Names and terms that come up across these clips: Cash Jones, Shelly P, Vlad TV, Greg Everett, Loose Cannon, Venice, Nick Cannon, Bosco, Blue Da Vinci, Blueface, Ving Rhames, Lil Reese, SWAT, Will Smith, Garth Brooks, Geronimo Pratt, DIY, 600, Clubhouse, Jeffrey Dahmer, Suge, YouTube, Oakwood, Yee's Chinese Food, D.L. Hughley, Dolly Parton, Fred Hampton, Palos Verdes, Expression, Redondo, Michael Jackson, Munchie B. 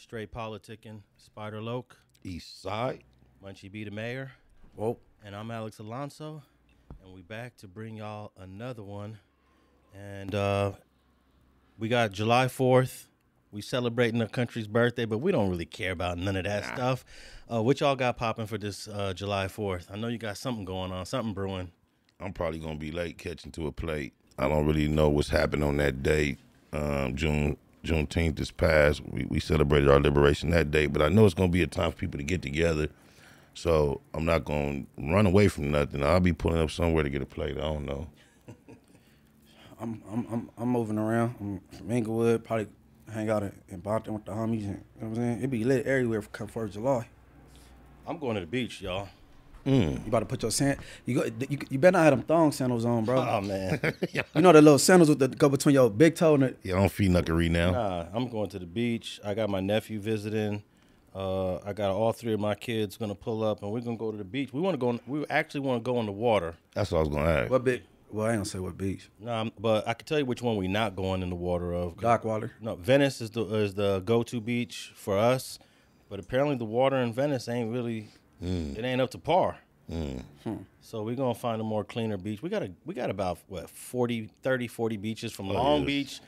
Straight Politicking, Spider-Loke, East Side, Munchie B the Mayor. Whoa. And I'm Alex Alonso, and we back to bring y'all another one. And we got July 4th. We celebrating the country's birthday, but we don't really care about none of that stuff. What y'all got popping for this July 4th? I know you got something going on, something brewing. I'm probably going to be late catching to a plate. I don't really know what's happened on that day. Juneteenth is past. We celebrated our liberation that day, but I know it's going to be a time for people to get together. So I'm not going to run away from nothing. I'll be pulling up somewhere to get a plate. I don't know. I'm moving around. I'm from Englewood, probably hang out in Compton with the homies. And, you know what I'm saying? It be lit everywhere for 4th of July. I'm going to the beach, y'all. You about to put your sand? You better not have them thong sandals on, bro. Oh man, you know the little sandals with the go between your big toe and it. Yeah, I don't feed knuckery now. Nah, I'm going to the beach. I got my nephew visiting. I got all three of my kids gonna pull up, and we're gonna go to the beach. We want to go. We actually want to go on the water. That's what I was gonna ask. What beach? Well, I ain't gonna say what beach. Nah, but I can tell you which one we not going in the water of. Dock water. No, Venice is the go-to beach for us, but apparently the water in Venice ain't really. It ain't up to par. So we're going to find a more cleaner beach. We got about, what, 40 beaches from Long Beach,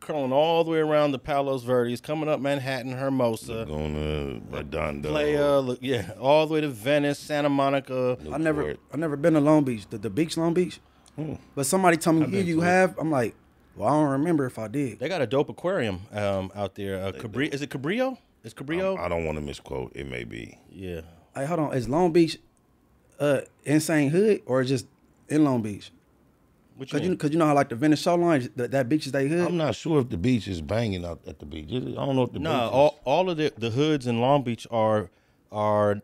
curling all the way around the Palos Verdes, coming up Manhattan, Hermosa. Going to Redondo. Playa, yeah, all the way to Venice, Santa Monica. I never been to Long Beach, the beach Long Beach. But somebody told me, here you have. I'm like, well, I don't remember if I did. They got a dope aquarium out there. Is it Cabrillo? It's Cabrillo. I don't want to misquote. It may be. Yeah. Hey, hold on. Is Long Beach insane hood or just in Long Beach? Because you know how like the Venice shoreline, that beach is they hood? I'm not sure if the beach is banging out at the beach. I don't know if the beach is. All of the hoods in Long Beach are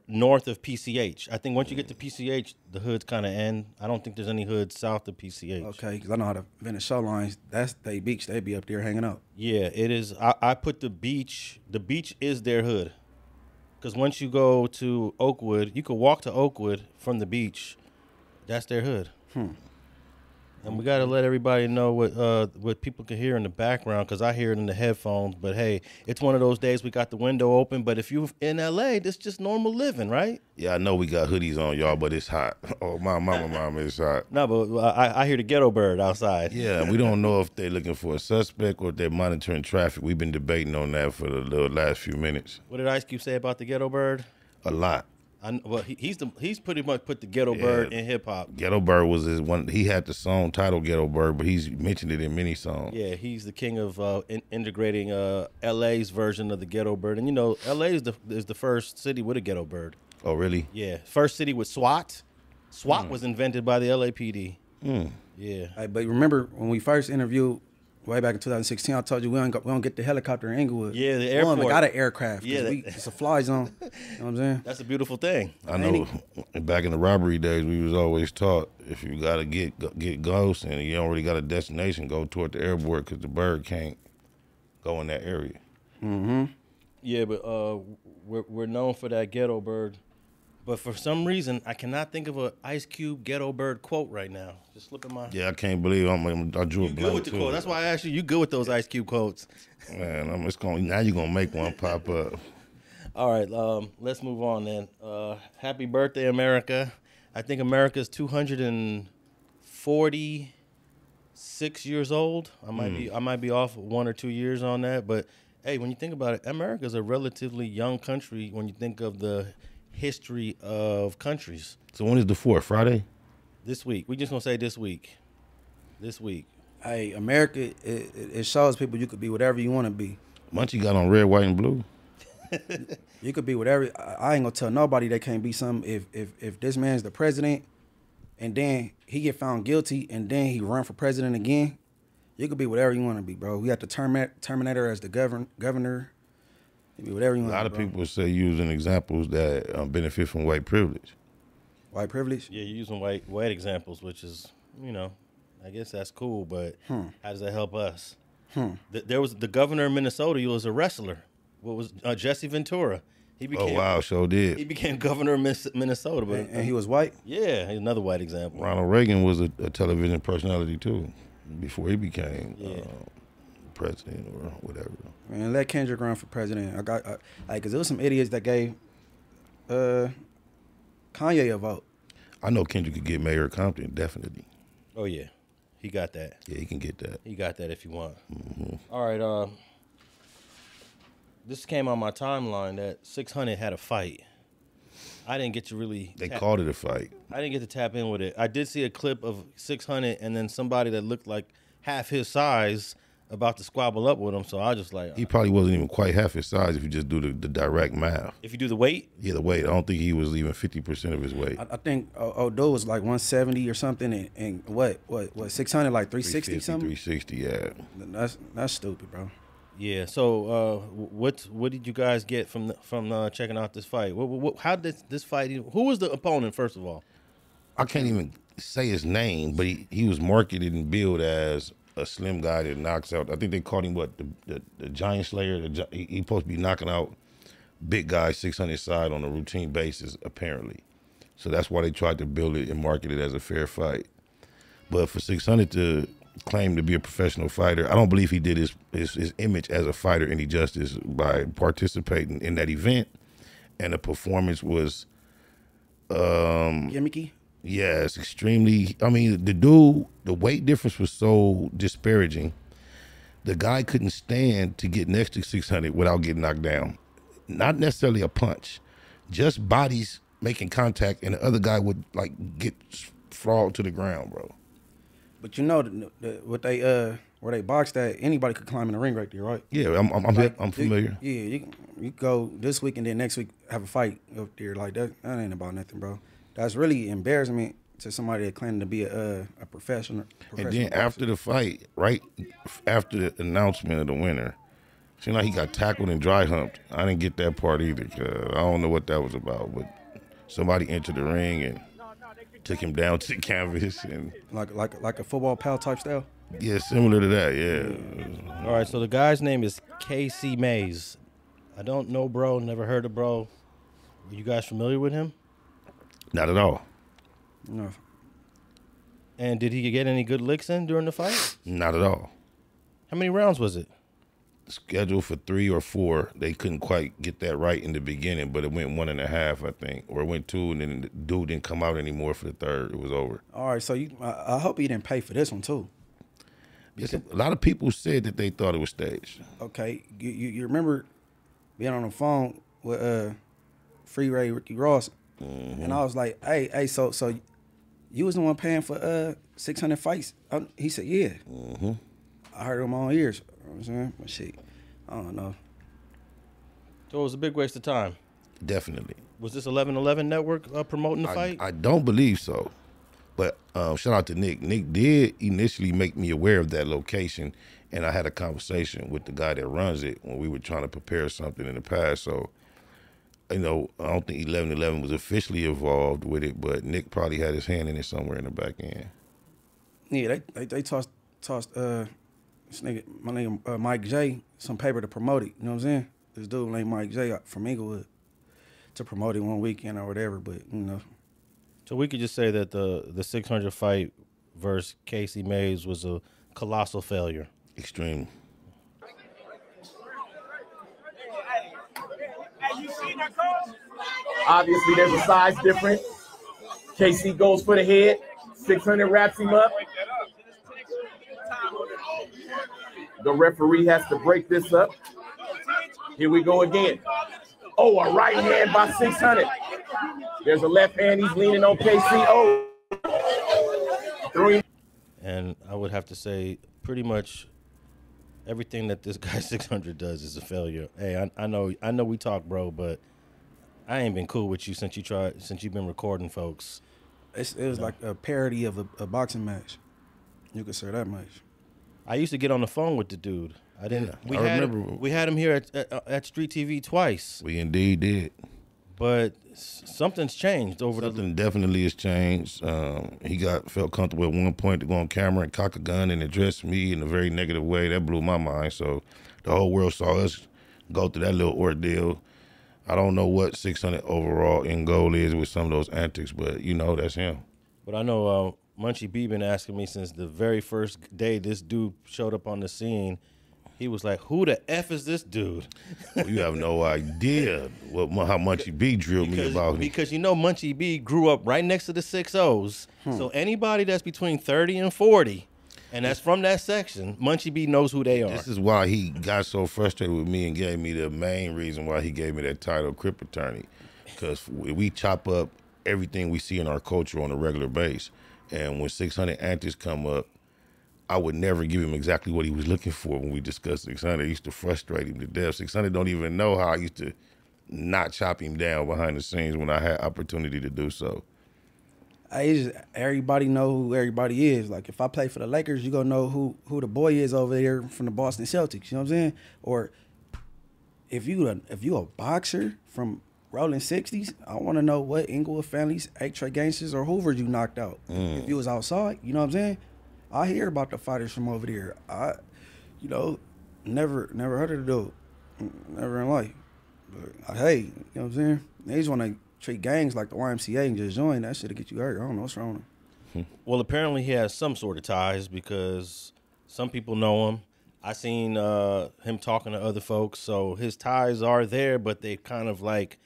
north of PCH. I think once you get to PCH, the hoods kind of end. I don't think there's any hoods south of PCH. Okay, because I know how the Venice shorelines, that's their beach. They be up there hanging out. Yeah, it is. I put the beach is their hood. Because once you go to Oakwood, you could walk to Oakwood from the beach. That's their hood. And we got to let everybody know what people can hear in the background because I hear it in the headphones. But, hey, it's one of those days we got the window open. But if you're in L.A., that's just normal living, right? Yeah, I know we got hoodies on, y'all, but it's hot. Oh, my mama, it's hot. No, but I hear the ghetto bird outside. Yeah, we don't know if they're looking for a suspect or if they're monitoring traffic. We've been debating on that for the last few minutes. What did Ice Cube say about the ghetto bird? A lot. He's pretty much put the ghetto bird in hip hop. Ghetto Bird was his one. He had the song titled Ghetto Bird, but he's mentioned it in many songs. Yeah, he's the king of integrating LA's version of the ghetto bird, and you know LA is the first city with a ghetto bird. Oh really? Yeah, first city with SWAT. SWAT was invented by the LAPD. Yeah, but remember when we first interviewed? Way back in 2016, I told you we don't get the helicopter in Englewood. Yeah, the airport. We got an aircraft. Yeah, it's a fly zone. You know what I'm saying? That's a beautiful thing. I know. Back in the robbery days, we was always taught if you gotta get ghosts and you don't really got a destination, go toward the airport because the bird can't go in that area. Yeah, but we're known for that ghetto bird. But for some reason, I cannot think of an Ice Cube ghetto bird quote right now. Just slipping my... Yeah, I can't believe I drew a blank. You good with the quote. That's why I asked you. You good with those Ice Cube quotes. Man, now you're going to make one pop up. All right, let's move on then. Happy birthday, America. I think America's 246 years old. I might be off 1 or 2 years on that. But, hey, when you think about it, America's a relatively young country when you think of the... history of countries. So when is the 4th? Friday? This week. We're just going to say this week. This week. Hey, America, it shows people you could be whatever you want to be. Munchie got on red, white, and blue. You could be whatever. I ain't going to tell nobody they can't be something. If this man's the president and then he get found guilty and then he run for president again, you could be whatever you want to be, bro. We got the Terminator as the governor. Whatever you want. A lot of people say using examples that benefit from white privilege. White privilege? Yeah, you're using white examples, which is, you know, I guess that's cool, but how does that help us? There was the governor of Minnesota. He was a wrestler. What was Jesse Ventura? He became, oh wow, so did he became governor of Minnesota? But and he was white. Yeah, another white example. Ronald Reagan was a television personality too before he became. president or whatever. Man, let Kendrick run for president. Like, cause there was some idiots that gave Kanye a vote. I know Kendrick could get mayor of Compton, definitely. Oh yeah, he got that. Yeah, he can get that. He got that if you want. Mm-hmm. All right, this came on my timeline that 600 had a fight. I didn't get to really. They called it a fight. I didn't get to tap in with it. I did see a clip of 600 and then somebody that looked like half his size about to squabble up with him. So I just like. He probably wasn't even quite half his size if you just do the direct math. If you do the weight? Yeah, the weight. I don't think he was even 50% of his weight. I think Odo was like 170 or something, and what 600 like 360 something? 360, yeah. That's stupid, bro. Yeah. So, what did you guys get from checking out this fight? How did this fight? Who was the opponent first of all? I can't even say his name, but he was marketed and billed as a slim guy that knocks out. I think they called him what the Giant Slayer. He's supposed to be knocking out big guy 600 side on a routine basis, apparently. So that's why they tried to build it and market it as a fair fight. But for 600 to claimed to be a professional fighter, I don't believe he did his image as a fighter any justice by participating in that event, and the performance was gimmicky. Yeah, it's extremely. I mean, the weight difference was so disparaging. The guy couldn't stand to get next to 600 without getting knocked down. Not necessarily a punch, just bodies making contact, and the other guy would like get sprawled to the ground, bro. But you know, where they boxed at, anybody could climb in the ring right there, right? Yeah, I'm familiar. You go this week and then next week have a fight up there like that. That ain't about nothing, bro. That's really embarrassment to somebody that claimed to be a professional. And then boxer. After the fight, right after the announcement of the winner, seemed like he got tackled and dry humped. I didn't get that part either, cause I don't know what that was about. But somebody entered the ring and took him down to the canvas and like a football pal type style. Yeah, similar to that. Yeah. All right. So the guy's name is KC Mays. I don't know, bro. Never heard of bro. Are you guys familiar with him? Not at all. No. And did he get any good licks in during the fight? Not at all. How many rounds was it? Scheduled for 3 or 4. They couldn't quite get that right in the beginning, but it went 1.5, I think, or it went 2, and then the dude didn't come out anymore for the 3rd. It was over. All right, so I hope you didn't pay for this one too. Because a lot of people said that they thought it was staged. Okay, you remember being on the phone with Free Ray Ricky Ross, and I was like, hey, so you was the one paying for 600 fights? He said, yeah. I heard him on ears. But shit, I don't know. So it was a big waste of time. Definitely. Was this 1111 Network promoting the fight? I don't believe so. But shout out to Nick. Nick did initially make me aware of that location, and I had a conversation with the guy that runs it when we were trying to prepare something in the past. So, you know, I don't think 1111 was officially involved with it, but Nick probably had his hand in it somewhere in the back end. Yeah, they tossed my nigga Mike J some paper to promote it. You know what I'm saying? This dude named Mike J from Englewood to promote it one weekend or whatever. But you know, so we could just say that the 600 fight versus KC Mays was a colossal failure. Extreme. Obviously, there's a size difference. KC goes for the head. 600 wraps him up. The referee has to break this up. Here we go again. Oh, a right hand by 600. There's a left hand. He's leaning on KCO. And I would have to say pretty much everything that this guy 600 does is a failure. Hey, I know we talk, bro, but I ain't been cool with you since you've been recording, folks. It was like a parody of a boxing match. You could say that much. I used to get on the phone with the dude. I didn't. Yeah, we had him here at Street TV twice. We indeed did. But something's changed over Something definitely has changed. He felt comfortable at one point to go on camera and cock a gun and address me in a very negative way. That blew my mind. So the whole world saw us go through that little ordeal. I don't know what 600 overall end goal is with some of those antics, but you know that's him. But I know. Munchie B been asking me since the very first day this dude showed up on the scene. He was like, who the F is this dude? Well, you have no idea how Munchie B drilled me about him. Because you know Munchie B grew up right next to the 6-0s. So anybody that's between 30 and 40, and that's from that section, Munchie B knows who they are. This is why he got so frustrated with me and gave me the main reason why he gave me that title, Crip Attorney. Because we chop up everything we see in our culture on a regular basis. And when 600 antics come up, I would never give him exactly what he was looking for when we discussed 600. It used to frustrate him to death. 600 don't even know how I used to not chop him down behind the scenes when I had opportunity to do so. Everybody know who everybody is. Like, if I play for the Lakers, you're going to know who the boy is over there from the Boston Celtics. You know what I'm saying? Or if you a boxer from Rolling 60s, I want to know what Englewood families, 8-Tray gangsters, or Hoovers you knocked out. If you was outside, you know what I'm saying? I hear about the fighters from over there. You know, never heard of the dude. Never in life. But, hey, you know what I'm saying? They just want to treat gangs like the YMCA and just join. That shit'll get you hurt. I don't know what's wrong with him. Well, apparently he has some sort of ties because some people know him. I seen him talking to other folks. So his ties are there, but they kind of like,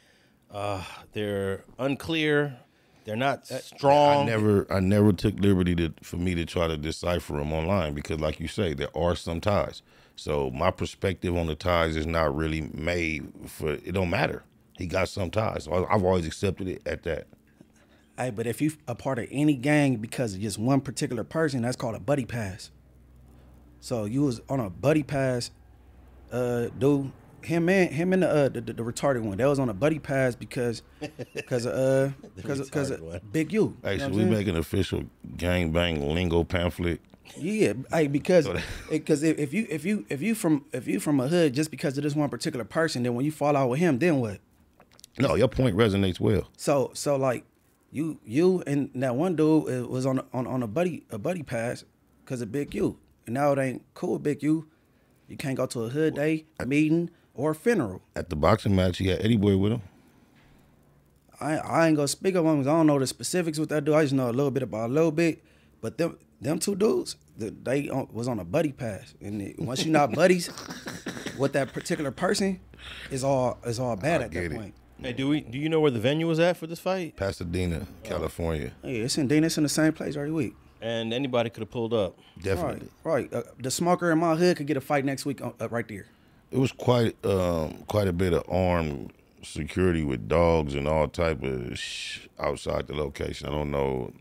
they're unclear. They're not strong. I never took liberty for me to try to decipher them online because, like you say, there are some ties. So my perspective on the ties is not really made for. It don't matter. He got some ties. So I've always accepted it at that. Hey, but if you a part of any gang because of just one particular person, that's called a buddy pass. So you was on a buddy pass, dude. Him and the retarded one. That was on a buddy pass because of Big U. Hey, should we make an official gangbang lingo pamphlet? Yeah, hey, because if you from a hood just because of this one particular person, then when you fall out with him, then what? No, your point resonates well. So like you and that one dude was on a buddy pass because of Big U, and now it ain't cool with Big U. You can't go to a hood day meeting. Or a funeral. At the boxing match, he had Eddie Boy with him. I ain't gonna speak of him because I don't know the specifics with that dude. I just know a little bit. But them two dudes, they was on a buddy pass. And once you're not buddies with that particular person, it's all bad at that point. Hey, do you know where the venue was at for this fight? Pasadena, California. Yeah, it's in Dino. It's in the same place every week. And anybody could have pulled up. Definitely. Right. The smoker in my hood could get a fight next week right there. It was quite a bit of armed security with dogs and all type of shit outside the location. I don't know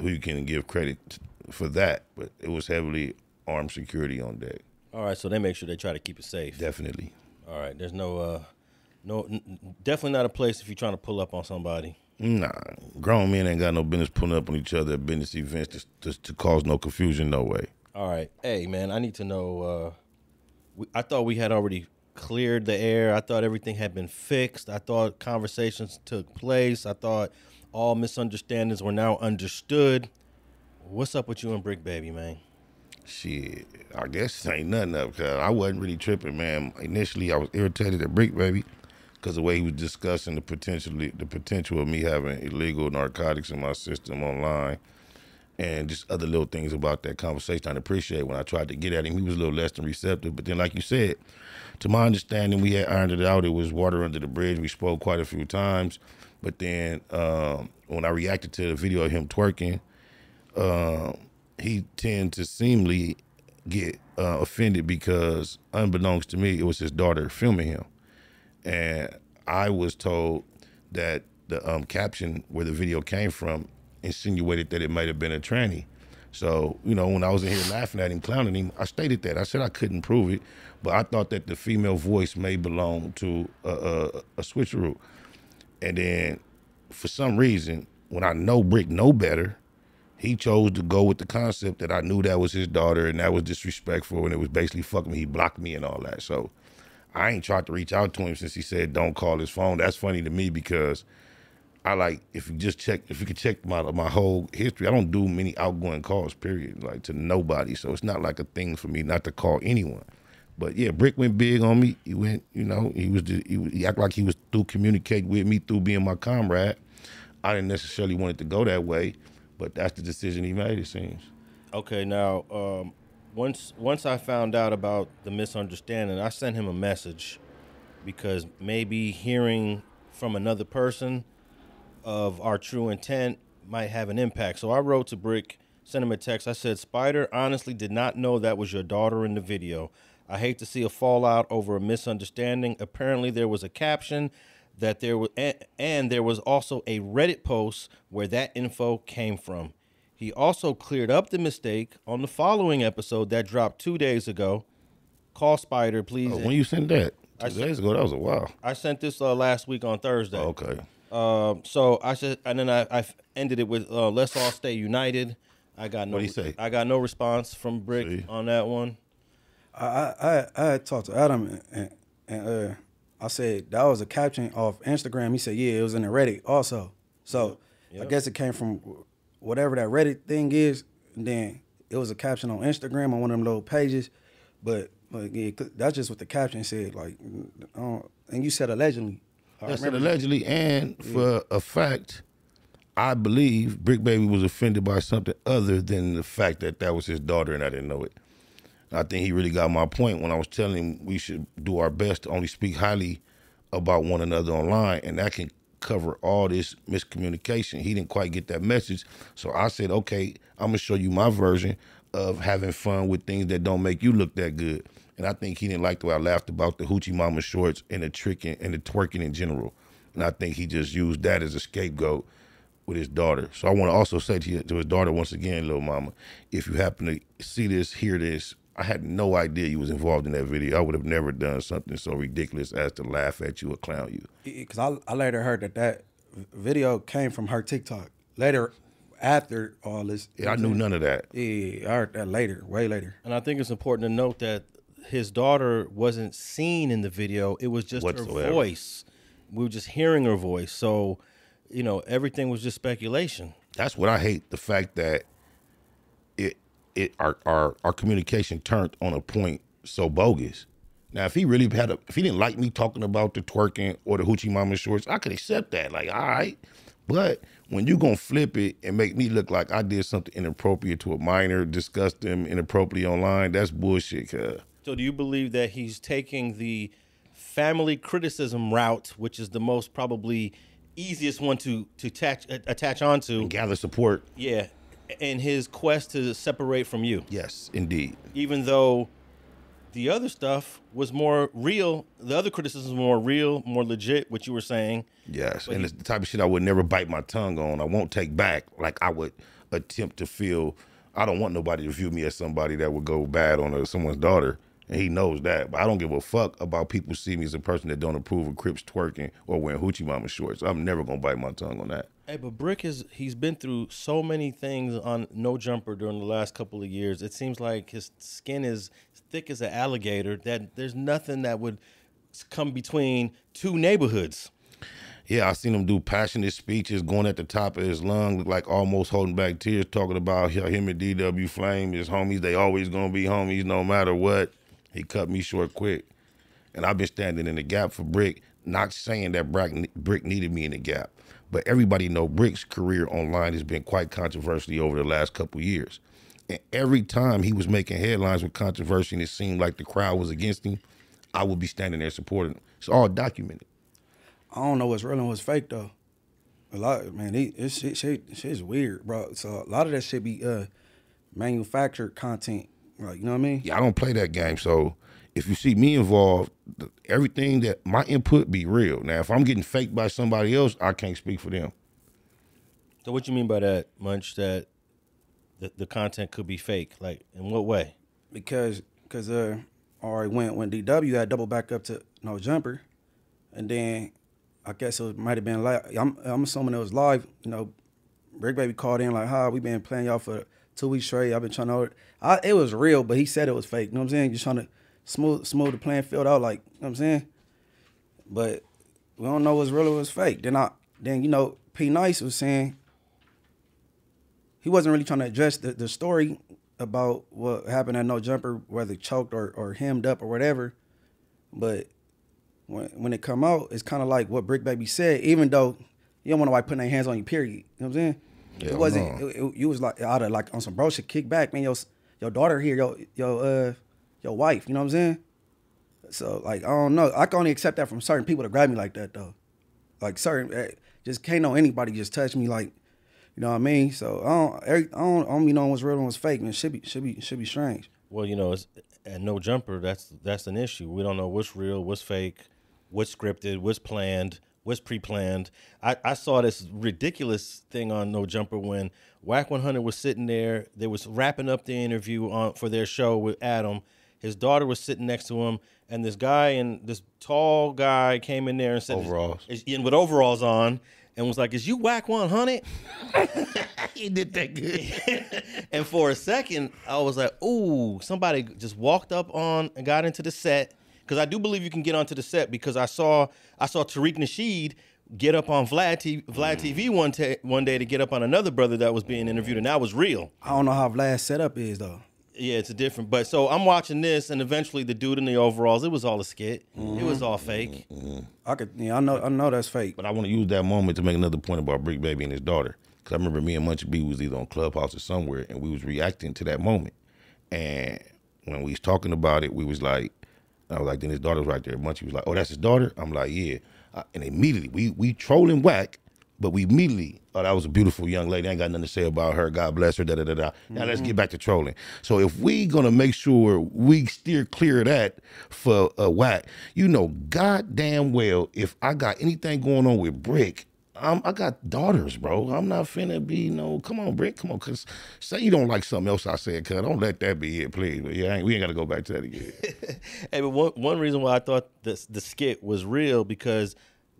who you can give credit for that, but it was heavily armed security on deck. All right, so they make sure they try to keep it safe. Definitely. All right, there's definitely not a place if you're trying to pull up on somebody. Nah, grown men ain't got no business pulling up on each other at business events to cause no confusion, no way. All right, hey man, I need to know. I thought we had already cleared the air. I thought everything had been fixed. I thought conversations took place. I thought all misunderstandings were now understood. What's up with you and Bricc Baby, man? Shit, I guess it ain't nothing up, because I wasn't really tripping, man. Initially, I was irritated at Bricc Baby because the way he was discussing the potential of me having illegal narcotics in my system online. And just other little things about that conversation I appreciate. When I tried to get at him, he was a little less than receptive. But then, like you said, to my understanding, we had ironed it out. It was water under the bridge. We spoke quite a few times. But then when I reacted to the video of him twerking, he tended to seemingly get offended because, unbeknownst to me, it was his daughter filming him. And I was told that the caption where the video came from insinuated that it might have been a tranny. So, you know, when I was in here laughing at him, clowning him, I stated that. I said I couldn't prove it, but I thought that the female voice may belong to a switcheroo. And then for some reason, when I know Bricc know better, he chose to go with the concept that I knew that was his daughter and that was disrespectful and it was basically fuck me, he blocked me and all that. So I ain't tried to reach out to him since he said don't call his phone. That's funny to me because I like, if you could check my whole history, I don't do many outgoing calls, period, like to nobody. So it's not like a thing for me not to call anyone. But yeah, Bricc went big on me. He went, you know, he acted like he was through communicating with me through being my comrade. I didn't necessarily want it to go that way, but that's the decision he made, it seems. Okay, now once I found out about the misunderstanding, I sent him a message because maybe hearing from another person of our true intent might have an impact. So I wrote to Bricc, sent him a text. I said, Spider, honestly did not know that was your daughter in the video. I hate to see a fallout over a misunderstanding. Apparently there was a caption that there was, and there was also a Reddit post where that info came from. He also cleared up the mistake on the following episode that dropped 2 days ago. Call Spider, please. When you sent that? 2 days ago? That was a while. I sent this last week on Thursday. Oh, okay. So I said, and then I ended it with, let's all stay united. I got no response from Bricc on that one. I had talked to Adam and I said that was a caption off Instagram. He said, yeah, it was in the Reddit also. So yep. I guess it came from whatever that Reddit thing is. And then it was a caption on Instagram on one of them little pages. But yeah, that's just what the caption said. Like, and you said allegedly. I said allegedly, and yeah. For a fact, I believe Bricc Baby was offended by something other than the fact that that was his daughter and I didn't know it. I think he really got my point when I was telling him we should do our best to only speak highly about one another online, and that can cover all this miscommunication. He didn't quite get that message, so I said, okay, I'm gonna show you my version of having fun with things that don't make you look that good. And I think he didn't like the way I laughed about the Hoochie Mama shorts and the tricking and the twerking in general. And I think he just used that as a scapegoat with his daughter. So I want to also say to his daughter once again, little mama, if you happen to see this, hear this, I had no idea you was involved in that video. I would have never done something so ridiculous as to laugh at you or clown you. Because I later heard that that video came from her TikTok. Later, after all this. Yeah, I knew none of that. Yeah, I heard that later, way later. And I think it's important to note that his daughter wasn't seen in the video. It was just whatsoever. Her voice. We were just hearing her voice. So, you know, everything was just speculation. That's what I hate, the fact that our communication turned on a point so bogus. Now, if he really had if he didn't like me talking about the twerking or the Hoochie Mama shorts, I could accept that. Like, all right. But when you gonna flip it and make me look like I did something inappropriate to a minor, discuss them inappropriately online, that's bullshit. So do you believe that he's taking the family criticism route, which is the most probably easiest one to attach onto? And gather support. Yeah. In his quest to separate from you. Yes, indeed. Even though the other stuff was more real, the other criticism was more real, more legit, what you were saying. Yes, but and it's the type of shit I would never bite my tongue on. I won't take back. Like, I would attempt to feel, I don't want nobody to view me as somebody that would go bad on someone's daughter, and he knows that. But I don't give a fuck about people seeing me as a person that don't approve of Crips twerking or wearing Hoochie Mama shorts. I'm never going to bite my tongue on that. Hey, but Bricc he's been through so many things on No Jumper during the last couple of years. It seems like his skin is thick as an alligator, that there's nothing that would come between two neighborhoods. Yeah, I seen him do passionate speeches, going at the top of his lung, like almost holding back tears, talking about him and DW Flame, his homies. They always going to be homies no matter what. He cut me short quick. And I've been standing in the gap for Bricc, not saying that Bricc needed me in the gap. But everybody know Brick's career online has been quite controversial over the last couple years. And every time he was making headlines with controversy and it seemed like the crowd was against him, I would be standing there supporting him. It's all documented. I don't know what's real and what's fake, though. A lot, man, shit's weird, bro. So a lot of that shit be manufactured content, like, you know what I mean? Yeah, I don't play that game, so if you see me involved, everything that my input be real. Now, if I'm getting faked by somebody else, I can't speak for them. So what you mean by that, Munch, that the content could be fake? Like, in what way? Because all right, when DW had double back up to No Jumper, and then I guess it might have been live. I'm assuming it was live. You know, Bricc Baby called in like, hi, we been playing y'all for 2 weeks straight. I've been trying to, it was real, but he said it was fake. You know what I'm saying? Just trying to smooth the playing field out, like, you know what I'm saying? But we don't know what's real or what's fake. Then you know, P. Nice was saying he wasn't really trying to address the story about what happened at No Jumper, whether choked or hemmed up or whatever. But when it come out, it's kind of like what Bricc Baby said, even though you don't want nobody putting their hands on you, period. You know what I'm saying? Yeah, it wasn't, you was like, out of like on some bro shit, kick back, man, yo, your daughter here, your wife, you know what I'm saying? So, like, I don't know. I can only accept that from certain people to grab me like that, though. Like, certain, just can't know anybody just touch me, like, you know what I mean? So, I don't be knowing what's real and what's fake, man. Should be strange. Well, you know, it's, at No Jumper, that's an issue. We don't know what's real, what's fake, what's scripted, what's planned, what's pre-planned. I saw this ridiculous thing on No Jumper when Wack 100 was sitting there. They was wrapping up the interview for their show with Adam. His daughter was sitting next to him, and this guy, and this tall guy came in there and said, overalls. With overalls on, and was like, is you Wack 100? He did that good. And for a second, I was like, ooh, somebody just walked up on and got into the set. Because I do believe you can get onto the set, because I saw Tariq Nasheed get up on Vlad TV one day to get up on another brother that was being interviewed, and that was real. I don't know how Vlad's setup is, though. Yeah, it's a different, but so I'm watching this, and eventually the dude in the overalls, it was all a skit. It was all fake. I know that's fake. But I want to use that moment to make another point about Bricc Baby and his daughter. Because I remember me and Munchie B was either on Clubhouse or somewhere, and we was reacting to that moment. And when we was talking about it, we was like, I was like, then his daughter was right there. Munchie was like, oh, that's his daughter? I'm like, yeah. And immediately, we trolling Wack, but we immediately, oh, that was a beautiful young lady. I ain't got nothing to say about her. God bless her, da-da-da-da. Now let's get back to trolling. So if we gonna make sure we steer clear of that for Wack, you know goddamn well if I got anything going on with Bricc, I got daughters, bro. I'm not finna be no, come on, Bricc, come on. Cause say you don't like something else I said, cuz don't let that be it, please. But yeah, we ain't gotta go back to that again. Hey, but one reason why I thought the skit was real, because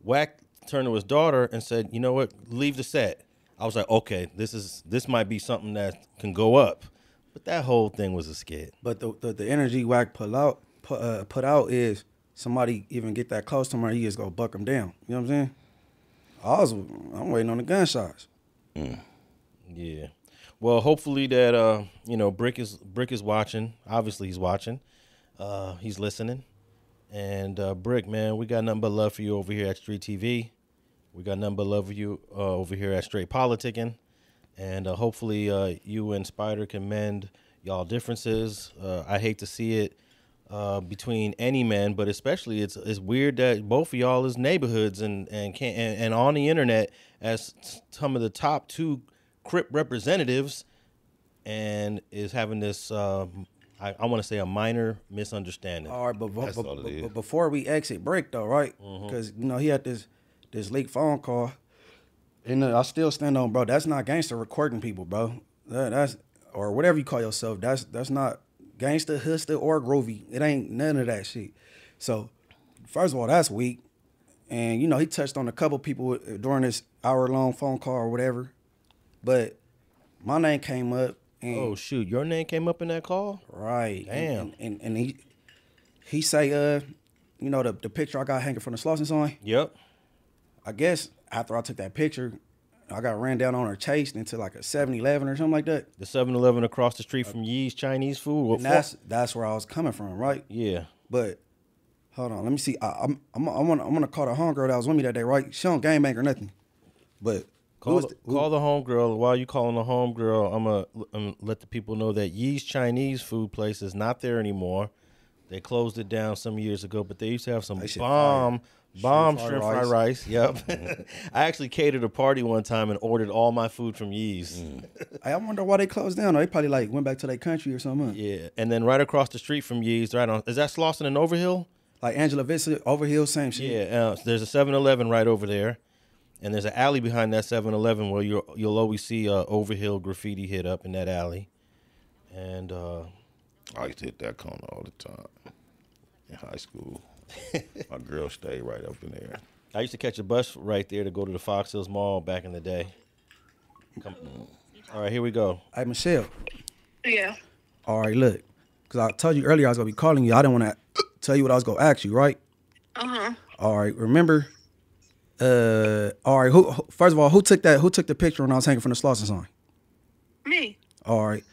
Wack turned to his daughter and said, you know what, leave the set. I was like, okay, this might be something that can go up. But that whole thing was a skit. But the energy Wack put out is somebody even get that close to him, he just gonna buck him down. You know what I'm saying? I'm waiting on the gunshots. Yeah. Well, hopefully that you know, Bricc is watching. Obviously he's watching. He's listening. And Bricc, man, we got nothing but love for you over here at Street TV. We got nothing but love for you over here at Straight Politicking. And hopefully you and Spider can mend y'all differences. I hate to see it between any man, but especially it's weird that both of y'all is neighborhoods and on the internet as some of the top two Crip representatives, and is having this I want to say a minor misunderstanding. All right, but before we exit Bricc though, right? Because you know he had this leaked phone call, and I still stand on, bro. That's not gangster recording people, bro. That's or whatever you call yourself. That's not gangster, hustler, or groovy. It ain't none of that shit. So, first of all, that's weak. And, you know, he touched on a couple people during this hour-long phone call or whatever. But my name came up. And, oh, shoot. Your name came up in that call? Right. Damn. And he say, you know, the picture I got hanging from the Slauson sign? Yep. I guess after I took that picture, I got ran down on or chased into like a 7-Eleven or something like that. The 7-Eleven across the street from Yee's Chinese Food. And that's where I was coming from, right? Yeah. But hold on, let me see. I'm gonna call the homegirl that was with me that day, right? She don't gangbang or nothing. But call the homegirl. While you calling the homegirl, I'm gonna let the people know that Yee's Chinese Food place is not there anymore. They closed it down some years ago, but they used to have some bomb shrimp fried rice. Yep. I actually catered a party one time and ordered all my food from Yee's. I wonder why they closed down. They probably like went back to their country or something. Yeah. And then right across the street from Yee's, right on, is that Slauson and Overhill? Like Angela Vincent, Overhill, same shit. Yeah. There's a 7-Eleven right over there, and there's an alley behind that 7-Eleven where you'll always see Overhill graffiti hit up in that alley. And I used to hit that corner all the time in high school. My girl stayed right up in there. I used to catch a bus right there to go to the Fox Hills Mall back in the day. Come on. All right, here we go. Hey, Michelle. Yeah. All right, look. Because I told you earlier I was going to be calling you. I didn't want to tell you what I was going to ask you, right? Uh-huh. All right, remember. All right, first of all, who took the picture when I was hanging from the Slauson sign? Me. All right.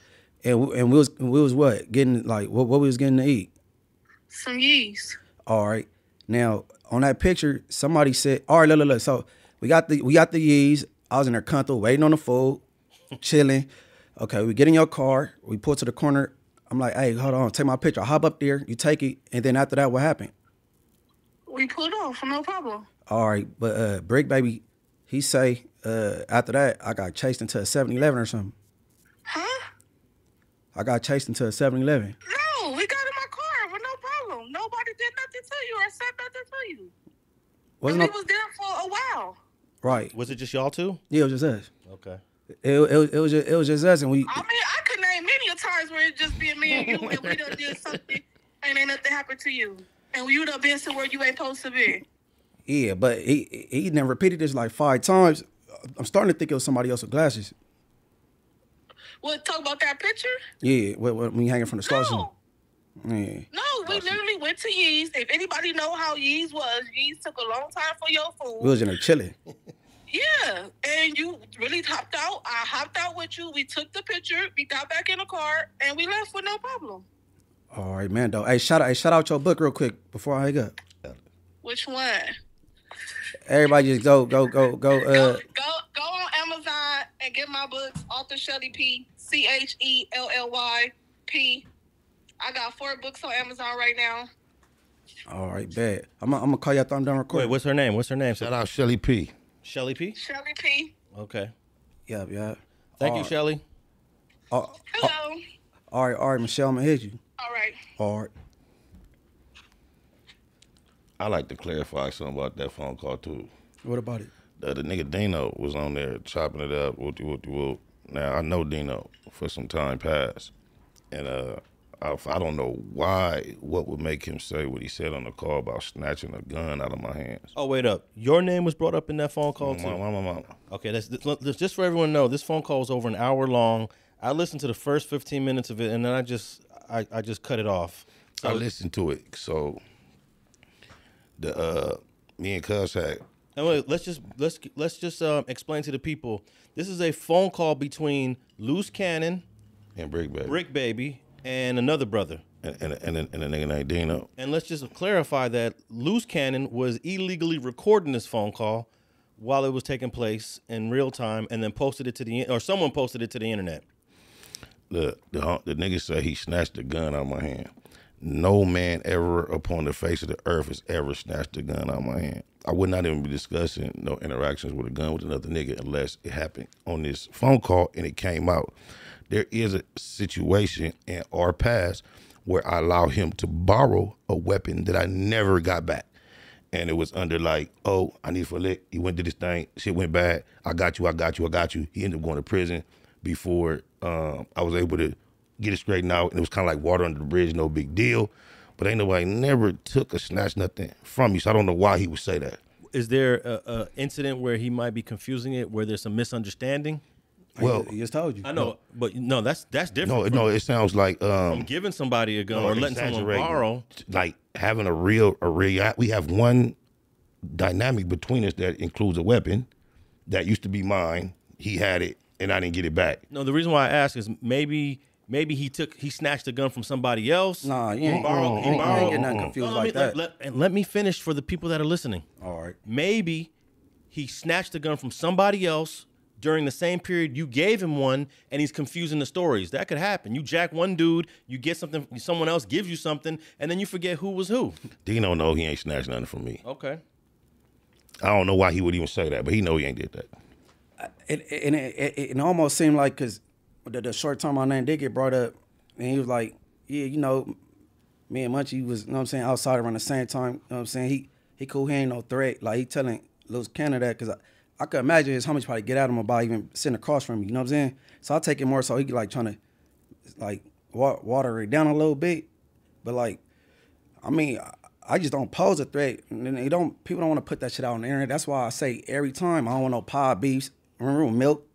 And we was what? Getting, like, what we was getting to eat? Some Yeast. All right. Now, on that picture, somebody said, all right, look. So we got the Yeez. I was in there, waiting on the food, chilling. Okay, we get in your car, we pull to the corner. I'm like, hey, hold on, take my picture. I hop up there, you take it, and then after that, what happened? We pulled off from no problem. All right, but Bricc Baby, he say after that, I got chased into a 7-Eleven or something. Huh? I got chased into a 7-Eleven. No, we got in my car with no problem. Nobody did nothing to you or said nothing to you. And we was there for a while. Right. Was it just y'all two? Yeah, it was just us. Okay. It was just us, and we. I mean, I could name many times where it's just been me and you, and we done did something, and ain't nothing happened to you, and you done been somewhere you ain't supposed to be. Yeah, but he done repeated this like 5 times. I'm starting to think it was somebody else with glasses. What, talk about that picture? Yeah, when you hanging from the Slauson. No, yeah. No, we literally went to Yee's. If anybody know how Yee's was, Yee's took a long time for your food. We was in there chilling. Yeah, and you really hopped out. I hopped out with you. We took the picture. We got back in the car, and we left with no problem. All right, man, though. Hey, shout out your book real quick before I hang up. Which one? Everybody just go. Go on Amazon and get my books. Author Shelly P, CHELLY P. I got 4 books on Amazon right now. All right, bad. I'm gonna call you after I'm done recording. Wait, what's her name? What's her name? Shout out Shelly P. Shelly P? Shelly P. Okay. Yeah, yeah. Thank you, Shelly. Hello. All right, Michelle, I'm going to hit you. All right. All right. I like to clarify something about that phone call, too. What about it? The nigga Dino was on there chopping it up. Whoop-de-whoop-de-whoop. Now, I know Dino for some time past, and I don't know why, what would make him say what he said on the call about snatching a gun out of my hands. Oh, wait up. Your name was brought up in that phone call, too? My. Okay, let's just for everyone to know, this phone call was over an hour long. I listened to the first 15 minutes of it, and then I just cut it off. So I listened to it. So the me and Cuz had... Anyway, let's just explain to the people. This is a phone call between Loose Cannon... and Bricc Baby. Bricc Baby. And another brother. And a nigga named Dino. And let's just clarify that Loose Cannon was illegally recording this phone call while it was taking place in real time, and then posted it to the, or someone posted it to the internet. The nigga said he snatched a gun out of my hand. No man ever upon the face of the earth has ever snatched a gun out of my hand. I would not even be discussing no interactions with a gun with another nigga unless it happened on this phone call and it came out. There is a situation in our past where I allowed him to borrow a weapon that I never got back. And it was under like, oh, I need for a lick. He went to this thing. Shit went bad. I got you. He ended up going to prison before I was able to get it straightened out. And it was kind of like water under the bridge, no big deal. But ain't nobody never took or snatched nothing from you. So I don't know why he would say that. Is there an incident where he might be confusing it, where there's some misunderstanding? Well, he just told you. I know, but no, that's different. No, it sounds like from giving somebody a gun or letting someone borrow, like having a real. We have one dynamic between us that includes a weapon that used to be mine. He had it, and I didn't get it back. No, the reason why I ask is maybe he snatched a gun from somebody else. Nah, you ain't getting nothing confused like that. Let me finish for the people that are listening. All right, maybe he snatched a gun from somebody else. During the same period, you gave him one, and he's confusing the stories. That could happen. You jack one dude, you get something, someone else gives you something, and then you forget who was who. Dino know he ain't snatched nothing from me. Okay. I don't know why he would even say that, but he know he ain't did that. It almost seemed like, because the short time my name did get brought up, and he was like, yeah, you know, me and Munchie was, you know what I'm saying, outside around the same time, you know what I'm saying? He cool, he ain't no threat. Like, he telling Loose Cannon that, because I could imagine his homies probably get at him about even sitting across from me, you know what I'm saying? So I take it more so he like trying to like water it down a little bit. But like, I mean, I just don't pose a threat. And people don't want to put that shit out on the internet. That's why I say every time, I don't want no pie beefs, remember milk,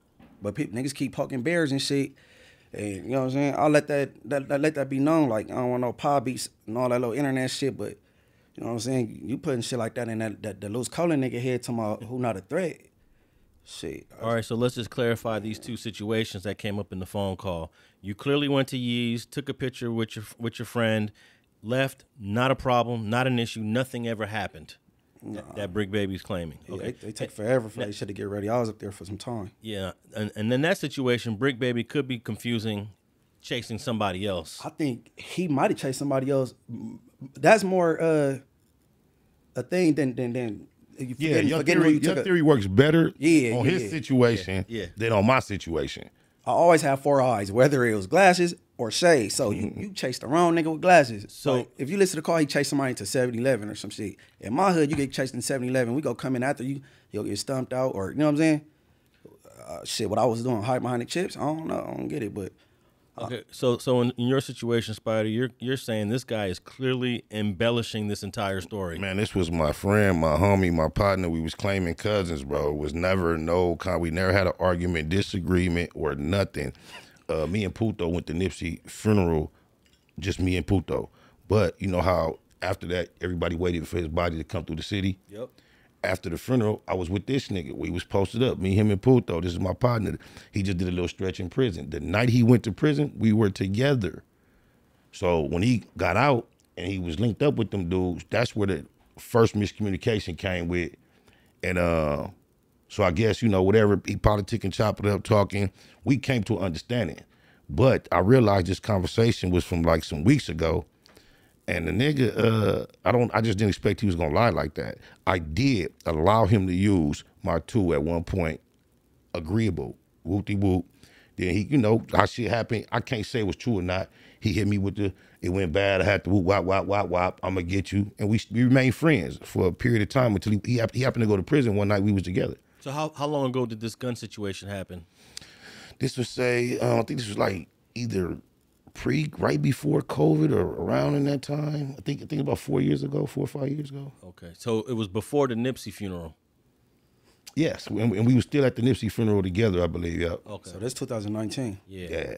but people niggas keep poking bears and shit. And you know what I'm saying? I let that be known. Like, I don't want no pie beefs and all that little internet shit, but you know what I'm saying? You putting shit like that in that the Loose Colon nigga head talking about who not a threat. Shit. All right, so let's just clarify these two situations that came up in the phone call. You clearly went to Yee's, took a picture with your friend, left, not a problem, not an issue, nothing ever happened. No. That Bricc Baby's claiming. Okay. Yeah, they take forever for that shit to get ready. I was up there for some time. Yeah, and in that situation, Bricc Baby could be confusing chasing somebody else. I think he might have chased somebody else. That's more a thing than you forget, yeah, your theory works better on his situation than on my situation. I always have four eyes, whether it was glasses or shades. So you chased the wrong nigga with glasses. So like, if you listen to the call, he chased somebody to 7-Eleven or some shit. In my hood, you get chased in 7-Eleven. We go come in after you. You'll get stumped out or, you know what I'm saying? Shit, what I was doing, hide behind the chips? I don't know. I don't get it, but. Okay, so in your situation, Spider, you're saying this guy is clearly embellishing this entire story. Man, this was my friend, my homie, my partner. We was claiming cousins, bro. It was never we never had an argument, disagreement, or nothing. Me and Puto went to Nipsey funeral, just me and Puto. But you know how after that everybody waited for his body to come through the city. Yep. After the funeral, I was with this nigga. We was posted up, me, him, and Puto. This is my partner. He just did a little stretch in prison. The night he went to prison, we were together. So when he got out and he was linked up with them dudes, that's where the first miscommunication came with. And so I guess, you know, whatever, he politicking, chopping it up, talking. We came to an understanding. But I realized this conversation was from like some weeks ago. And the nigga, I just didn't expect he was gonna lie like that. I did allow him to use my tool at one point, agreeable, whoop-de-whoop. Then he, you know, how shit happened. I can't say it was true or not. He hit me with the, it went bad. I had to whoop, wop, wop, wop, wop. I'm gonna get you. And we remained friends for a period of time until he happened to go to prison one night. We was together. So how long ago did this gun situation happen? This was I think this was like either right before COVID or around in that time. I think about 4 or 5 years ago. Okay, so it was before the Nipsey funeral. Yes, and we were still at the Nipsey funeral together, I believe. Yeah. Okay. So that's 2019. Yeah. Yeah.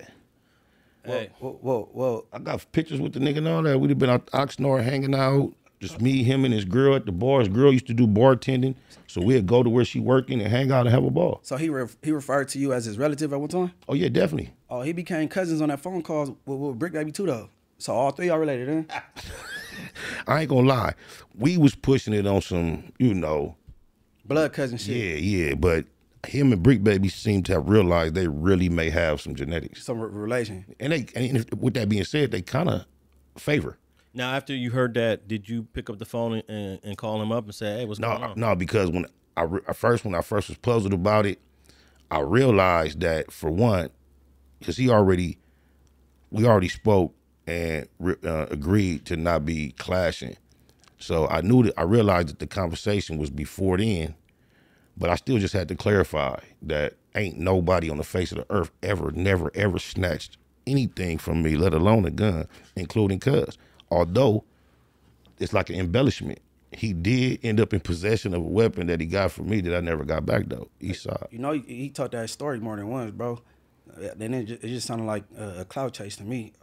Hey. Well, I got pictures with the nigga and all that. We'd have been out Oxnard hanging out, just me, him, and his girl at the bar. His girl used to do bartending, so we'd go to where she working and hang out and have a ball. So he referred to you as his relative at one time? Oh, yeah, definitely. Oh, he became cousins on that phone calls with Bricc Baby too, though. So all three are related, huh? I ain't gonna lie. We was pushing it on some, you know. Blood cousin shit. Yeah, but him and Bricc Baby seem to have realized they really may have some genetics. Some relation. And with that being said, they kind of favor. Now, after you heard that, did you pick up the phone and call him up and say, hey, what's going on? No, because when I first was puzzled about it, I realized that, for one, because we already spoke and agreed to not be clashing. So I realized that the conversation was before then, but I still just had to clarify that ain't nobody on the face of the earth ever, never, ever snatched anything from me, let alone a gun, including cuz. Although it's like an embellishment. He did end up in possession of a weapon that he got from me that I never got back, though. He saw it. You know, he told that story more than once, bro. Then it just sounded like a cloud chase to me.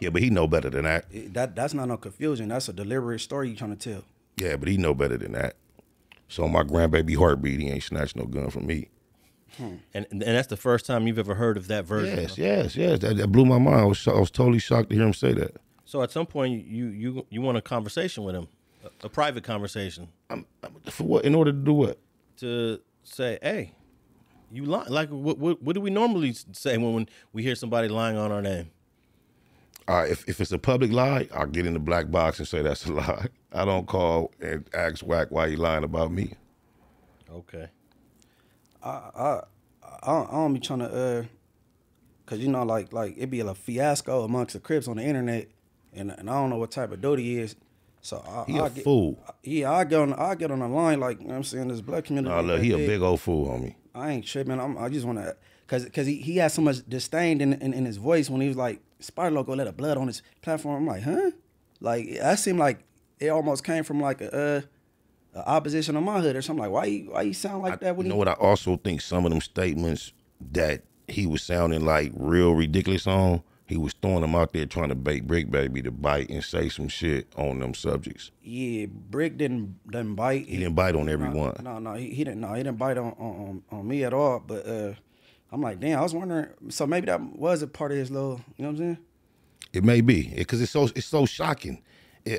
Yeah, but he know better than that. That's not no confusion. That's a deliberate story you trying to tell. Yeah, but he know better than that. So my grandbaby heartbeat, he ain't snatched no gun from me. Hmm. And that's the first time you've ever heard of that version? Yes. That blew my mind. I was totally shocked to hear him say that. So at some point you want a conversation with him, a private conversation. For what? In order to do what? To say, hey, you lie. Like what do we normally say when we hear somebody lying on our name? If it's a public lie, I'll get in the black box and say that's a lie. I don't call and ask Wack why you lying about me. Okay. I don't be trying to cause you know like it'd be a fiasco amongst the Crips on the internet. And I don't know what type of dude he is, so he a fool. Yeah, I get on the line like, you know what I'm saying, this black community. Oh, look, he a big old fool, homie. I ain't tripping. I just want to, cause he had so much disdain in his voice when he was like, Spider-Loke let a blood on his platform. I'm like, huh? Like that seemed like it almost came from like a opposition on my hood or something. Like why you sound like that? You know what? I also think some of them statements that he was sounding like real ridiculous on. He was throwing them out there trying to bait Bricc Baby to bite and say some shit on them subjects. Yeah, Bricc didn't bite. He didn't bite on everyone. No, he didn't bite on me at all. But I'm like, damn, I was wondering. So maybe that was a part of his little, you know what I'm saying? It may be, because it's so shocking.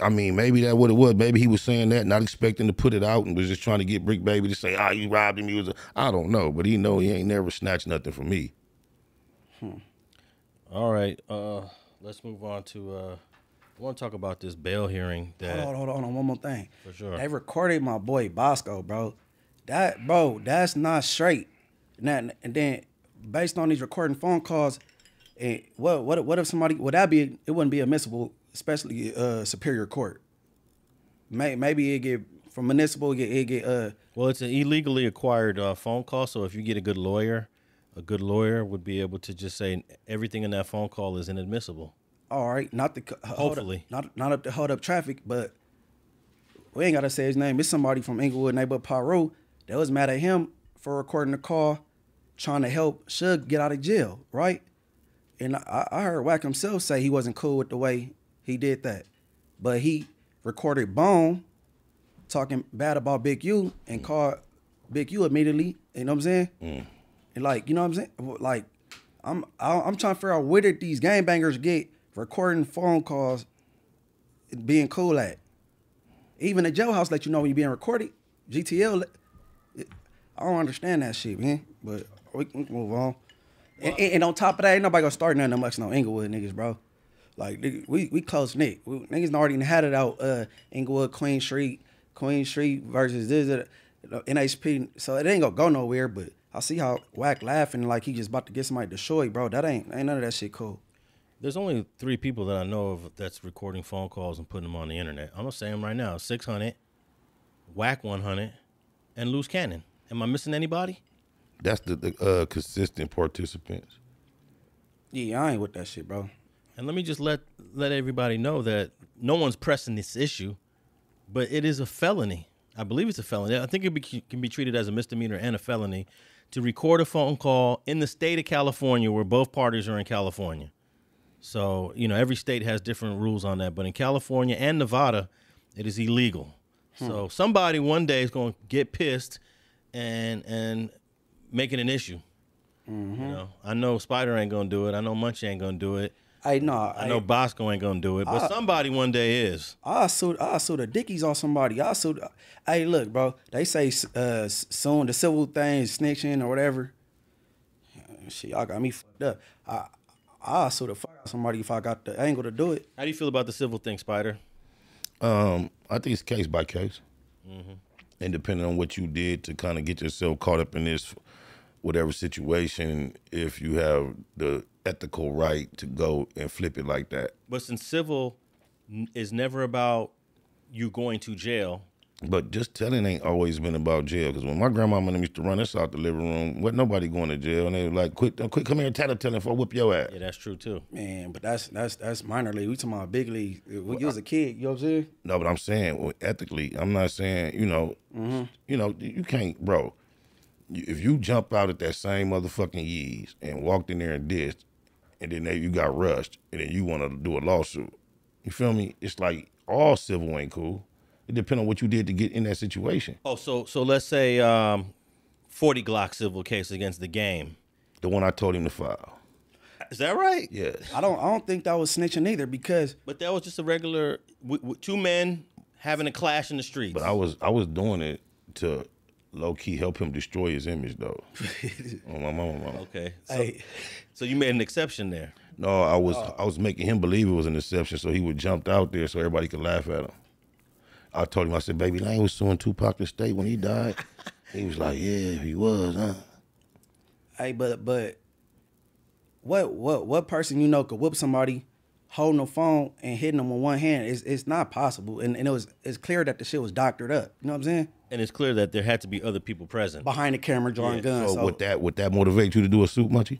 I mean, maybe that what it was. Maybe he was saying that, not expecting to put it out, and was just trying to get Bricc Baby to say, "Ah, oh, you robbed him." He was, I don't know, but he know he ain't never snatched nothing from me. All right, let's move on to. I want to talk about this bail hearing. That hold on, one more thing. For sure, they recorded my boy Bosco, bro. That bro, that's not straight. And then based on these recording phone calls, what if somebody would that be? It wouldn't be admissible. Especially superior court. Maybe it get from municipal. Well, it's an illegally acquired phone call. So if you get a good lawyer would be able to just say everything in that phone call is inadmissible. All right, not the hopefully hold up, not up to hold up traffic, but we ain't gotta say his name. It's somebody from Englewood neighborhood Paru that was mad at him for recording the call, trying to help Suge get out of jail, right? And I heard Wack himself say he wasn't cool with the way he did that, but he recorded Bone talking bad about Big U and called Big U immediately. You know what I'm saying? And like, you know what I'm saying? Like, I'm trying to figure out where did these gangbangers get recording phone calls, being cool at? Even the jailhouse let you know when you're being recorded. GTL, I don't understand that shit, man. But we can move on. And on top of that, ain't nobody gonna start nothing much no Englewood niggas, bro. Like, we close knit. Niggas already had it out, Englewood, Queen Street versus this, NHP. So it ain't gonna go nowhere, but I see how Wack laughing like he just about to get somebody destroyed, bro. That ain't none of that shit cool. There's only 3 people that I know of that's recording phone calls and putting them on the internet. I'm gonna say them right now. 600, Wack 100, and Loose Cannon. Am I missing anybody? That's the consistent participants. Yeah, I ain't with that shit, bro. And let me just let everybody know that no one's pressing this issue, but it is a felony. I believe it's a felony. I think it can be treated as a misdemeanor and a felony to record a phone call in the state of California where both parties are in California. So, you know, every state has different rules on that. But in California and Nevada, it is illegal. So somebody one day is going to get pissed and make it an issue. You know, I know Spider ain't going to do it. I know Munchie ain't going to do it. I know Bosco ain't gonna do it, but somebody one day is. I sue the Dickies on somebody. Hey, look, bro. They say suing the civil thing, snitching or whatever. Shit, y'all got me fucked up. I sue the fuck out somebody if I got the angle to do it. How do you feel about the civil thing, Spider? I think it's case by case, and depending on what you did to kind of get yourself caught up in this whatever situation, if you have the ethical right to go and flip it like that. But since civil is never about you going to jail. But just telling ain't always been about jail. Because when my grandmama used to run us out the living room, wasn't nobody going to jail. And they were like, quit, come here and tattletelling for whoop your ass. Yeah, that's true too. Man, but that's minor league. We talking about big league. When you was a kid, you know what I'm saying? No, but I'm saying, well, ethically, I'm not saying, you know, you can't, bro. If you jump out at that same motherfucking Yee's and walked in there and dissed, and then you got rushed, and then you want to do a lawsuit. You feel me? It's like all civil ain't cool. It depends on what you did to get in that situation. Oh, so let's say 40 Glock civil case against the game. The one I told him to file. Is that right? Yes. I don't think that was snitching either because. But that was just a regular two men having a clash in the streets. But I was doing it to low key help him destroy his image though. Oh my mama. Okay. So, hey. So you made an exception there. No, I was making him believe it was an exception, so he would jump out there so everybody could laugh at him. I told him, I said, "Baby Lane was suing Tupac the state when he died." He was like, "Yeah, he was, huh?" Hey, but what person you know could whoop somebody holding a phone and hitting them with one hand? It's not possible, and it's clear that the shit was doctored up. You know what I'm saying? And it's clear that there had to be other people present behind the camera drawing guns. So would that motivate you to do a suit, Munchie?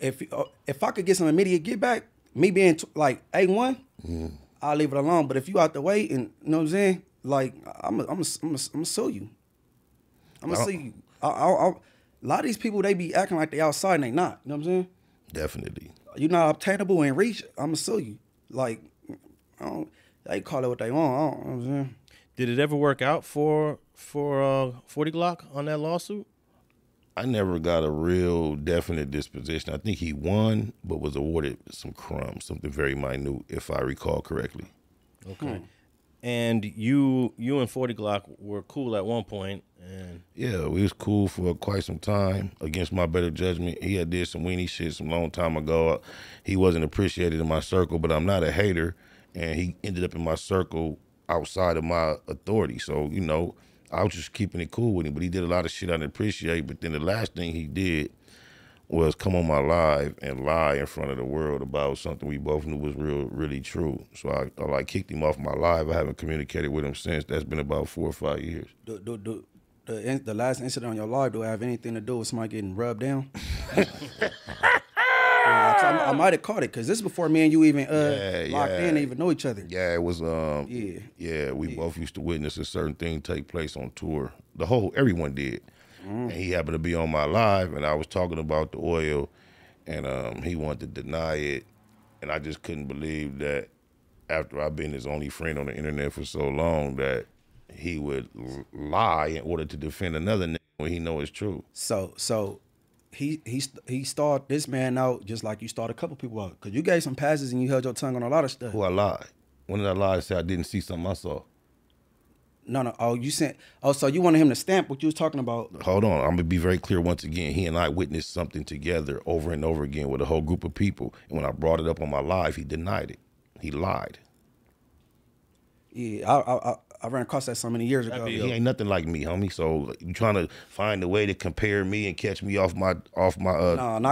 If I could get some immediate get back, me being like A1, I'll leave it alone. But if you out the way, and you know what I'm saying, like I'm gonna sue you. I'm gonna sue you. A lot of these people they be acting like they outside and they not. You know what I'm saying? Definitely. You're not obtainable in reach. I'm gonna sue you. Like they call it what they want. You know what I'm saying? Did it ever work out for 40 Glock on that lawsuit? I never got a real definite disposition. I think he won, but was awarded some crumbs, something very minute, if I recall correctly. Okay. And you and 40 Glock were cool at one point. And yeah, we was cool for quite some time. Against my better judgment, he had did some weenie shit some long time ago. He wasn't appreciated in my circle, but I'm not a hater. And he ended up in my circle outside of my authority. So, you know, I was just keeping it cool with him. But he did a lot of shit I didn't appreciate. But then the last thing he did was come on my live and lie in front of the world about something we both knew was really true. So I like kicked him off my live. I haven't communicated with him since. That's been about 4 or 5 years. The last incident on your live, do it have anything to do with somebody getting rubbed down? I might have caught it, because this is before me and you even locked in and even know each other. Yeah, it was, we both used to witness a certain thing take place on tour. Everyone did. And he happened to be on my live, and I was talking about the oil, and he wanted to deny it. And I just couldn't believe that after I've been his only friend on the internet for so long that he would lie in order to defend another nigga when he know it's true. So he started this man out just like you started a couple people out, because you gave some passes and you held your tongue on a lot of stuff. Who I lied? When did I lie? I said I didn't see something I saw. No. Oh, you sent. Oh, so you wanted him to stamp what you was talking about? Hold on. I'm gonna be very clear once again. He and I witnessed something together over and over again with a whole group of people. And when I brought it up on my live, he denied it. He lied. Yeah, I ran across that so many years ago. He ain't nothing like me, homie. So you trying to find a way to compare me and catch me off my? Nah,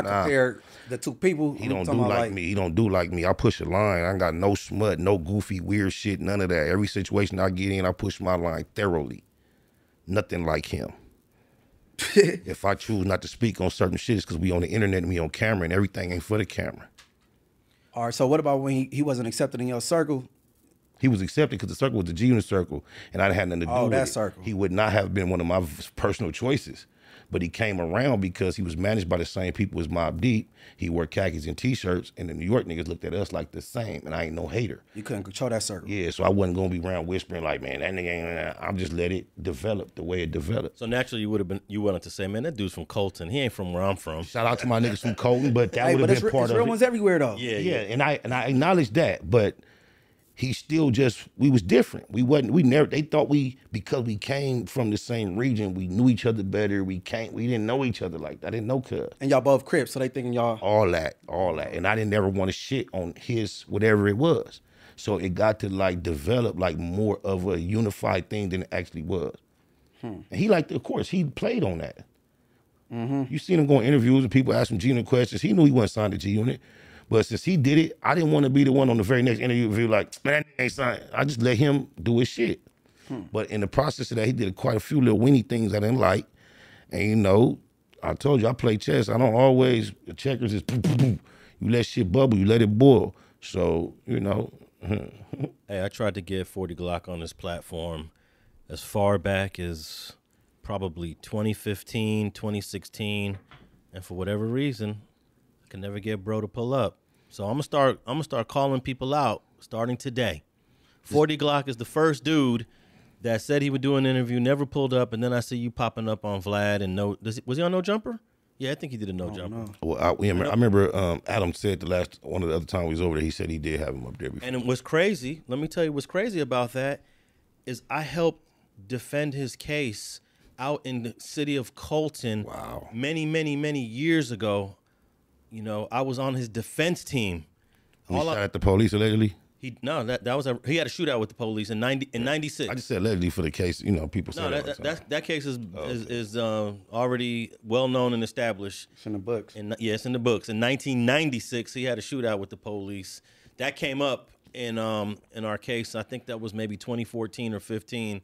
compare the two people. He don't do like me. He don't do like me. I push a line. I ain't got no smut, no goofy, weird shit, none of that. Every situation I get in, I push my line thoroughly. Nothing like him. If I choose not to speak on certain shit, it's because we on the internet and we on camera, and everything ain't for the camera. All right. So what about when he wasn't accepted in your circle? He was accepted because the circle was the G-Unit circle, and I had nothing to do with that circle. He would not have been one of my personal choices, but he came around because he was managed by the same people as Mobb Deep. He wore khakis and T-shirts, and the New York niggas looked at us like the same, and I ain't no hater. You couldn't control that circle. Yeah, so I wasn't going to be around whispering like, man, that nigga ain't, I'm just let it develop the way it developed. So naturally, you wanted to say, man, that dude's from Colton. He ain't from where I'm from. Shout out to my niggas from Colton, but that would have been part of it. Real ones everywhere, though. Yeah, and I acknowledge that, but... He still just, we was different. They thought because we came from the same region, we knew each other better. We didn't know each other like that. I didn't know Cuz. And y'all both Crips, so they thinking y'all. All that. And I didn't ever want to shit on his, whatever it was. So it got to like develop like more of a unified thing than it actually was. And he liked, of course, he played on that. You seen him going interviews and people asking G-Unit questions. He knew he wasn't signed to G-Unit. But since he did it, I didn't want to be the one on the very next interview like, man, that ain't signed. I just let him do his shit. But in the process of that, he did quite a few little weenie things I didn't like. And, you know, I told you, I play chess. I don't always, checkers is, you let shit bubble, you let it boil. So, you know. Hey, I tried to get 40 Glock on this platform as far back as probably 2015, 2016. And for whatever reason, can never get bro to pull up. So I'm gonna start calling people out starting today. 40 Glock is the first dude that said he would do an interview, never pulled up, and then I see you popping up on Vlad and was he on No Jumper? Yeah, I think he did a No Jumper. No. Well, I remember Adam said one of the other time we was over there, he said he did have him up there before. And what's crazy, let me tell you what's crazy about that is I helped defend his case out in the city of Colton many, many, many years ago. You know, I was on his defense team. He shot at the police allegedly? He had a shootout with the police in 96. I just said allegedly for the case, you know, people say that case is already well known and established. It's in the books. Yeah, it's in the books. In 1996, he had a shootout with the police. That came up in our case. I think that was maybe 2014 or 15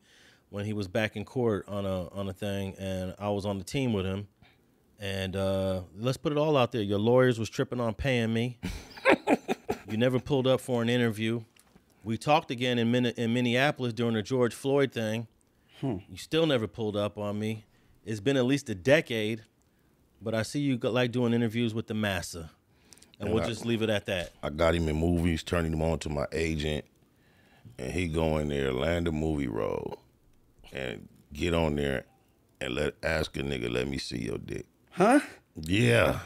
when he was back in court on a thing, and I was on the team with him. And let's put it all out there. Your lawyers was tripping on paying me. You never pulled up for an interview. We talked again in Minneapolis during the George Floyd thing. You still never pulled up on me. It's been at least a decade, but I see you like doing interviews with the massa. And we'll just leave it at that. I got him in movies, turning him on to my agent, and he go in there, land a movie role, and get on there and ask a nigga, let me see your dick. Huh? Yeah.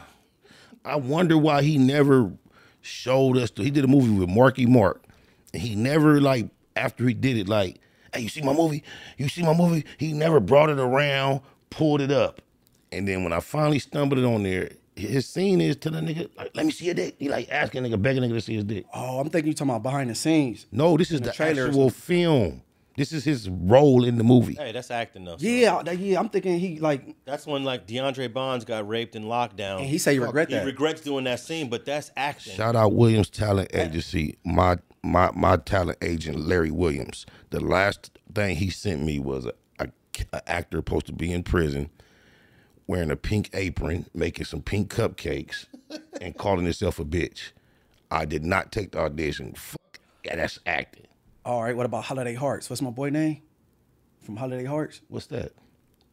I wonder why he never showed us. He did a movie with Marky Mark, He never, like, after he did it, like, hey, you see my movie? You see my movie? He never brought it around, pulled it up. And then when I finally stumbled it on there, his scene is to the nigga, like, let me see your dick. He like asking nigga, begging nigga to see his dick. Oh, I'm thinking you talking about behind the scenes. No, this is the actual film. This is his role in the movie. Hey, that's acting though. So. Yeah, I'm thinking he like. That's when like DeAndre Bonds got raped in lockdown. And he said he regret that. He regrets doing that scene, but that's acting. Shout out Williams Talent Agency. My talent agent, Larry Williams. The last thing he sent me was an actor supposed to be in prison, wearing a pink apron, making some pink cupcakes, and calling himself a bitch. I did not take the audition. Fuck, yeah, that's acting. All right, what about Holiday Hearts? What's my boy name? From Holiday Hearts? What's that?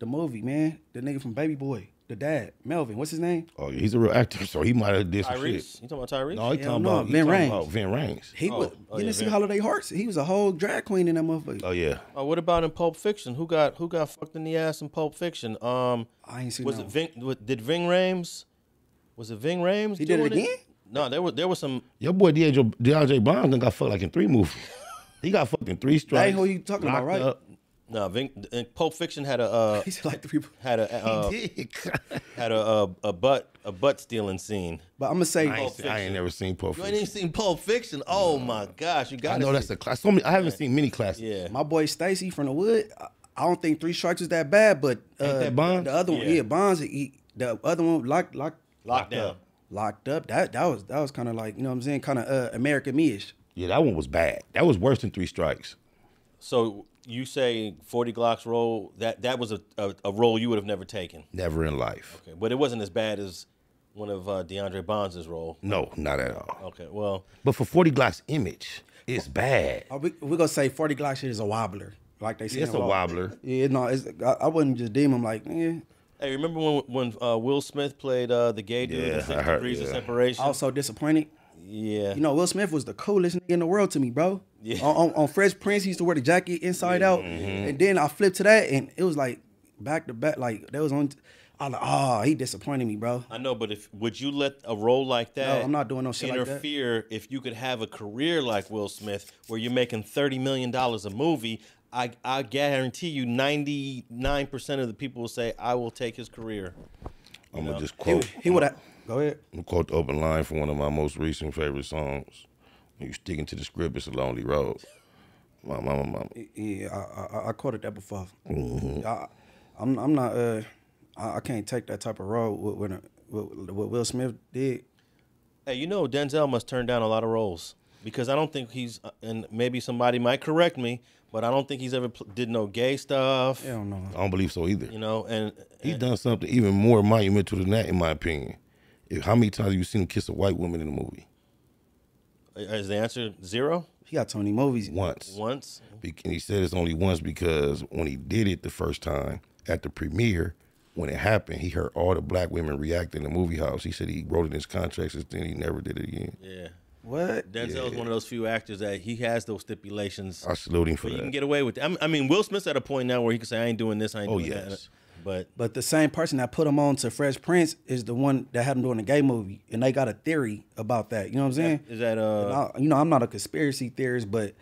The movie, man. The nigga from Baby Boy. The dad, Melvin. What's his name? Oh, he's a real actor, so he might have did some shit. You talking about Tyrese? No, he talking about Ving Rhames. He was. You didn't see Holiday Hearts? He was a whole drag queen in that motherfucker. Oh yeah. Oh, what about in Pulp Fiction? Who got fucked in the ass in Pulp Fiction? I ain't seen. Was it Ving? Did Ving Rhames? Was it Ving Rhames? He did it again? No, there was some. Your boy DeAndre Bonds got fucked like in 3 movies. He got fucking 3 strikes. That ain't who you talking about, right? Up. No, Pulp Fiction had a butt stealing scene. But I'm gonna say I ain't never seen Pulp Fiction. You ain't even seen Pulp Fiction? Oh my gosh, you got. I know that's a class. So many, I haven't seen many classics. Yeah, my boy Stacy from the Wood. I don't think 3 strikes is that bad, but that Bonds? The other one, yeah, Bonds. The other one, locked up. That was kind of like, you know what I'm saying, kind of American Me-ish. Yeah, that one was bad. That was worse than 3 strikes. So. You say 40 Glock's role, that was a role you would have never taken? Never in life. Okay, but it wasn't as bad as one of DeAndre Bonds' role? No, not at all. Okay, well. But for 40 Glock's image, it's bad. We're going to say 40 Glock shit is a wobbler. Like they say. It's a wobbler. Yeah, no, I wouldn't just deem him like, eh. Hey, remember when Will Smith played the gay dude in 6 Degrees of Separation? Also disappointed. Yeah. You know, Will Smith was the coolest nigga in the world to me, bro. Yeah. On Fresh Prince, he used to wear the jacket inside out. Mm-hmm. And then I flipped to that, and it was like back to back. Like, that was on. I was like, oh, he disappointed me, bro. I know, but would you let a role like that? No, I'm not doing no shit like that. Interfere if you could have a career like Will Smith, where you're making $30 million a movie. I guarantee you 99% of the people will say, I will take his career. I'm going to just quote. He would have. Go ahead. I'm going to quote the open line from one of my most recent favorite songs. When you sticking to the script, it's a lonely road. Mama. Yeah, I quoted that before. Mm-hmm. I'm not. I can't take that type of role. What Will Smith did. Hey, you know Denzel must turn down a lot of roles because I don't think he's. And maybe somebody might correct me, but I don't think he's ever did no gay stuff. Hell no. I don't believe so either. You know, and he's done something even more monumental than that, in my opinion. How many times have you seen him kiss a white woman in a movie? Is the answer 0? He got Tony movies. Once. And he said it's only once because when he did it the first time at the premiere, when it happened, he heard all the black women react in the movie house. He said he wrote in his contracts and then he never did it again. Yeah. What? Denzel's one of those few actors that he has those stipulations. I salute him for that. You can get away with it. I mean, Will Smith's at a point now where he can say, I ain't doing this, I ain't doing that. But the same person that put him on to Fresh Prince is the one that had him doing a gay movie, and they got a theory about that. You know what I'm saying? Is that you know, I'm not a conspiracy theorist, but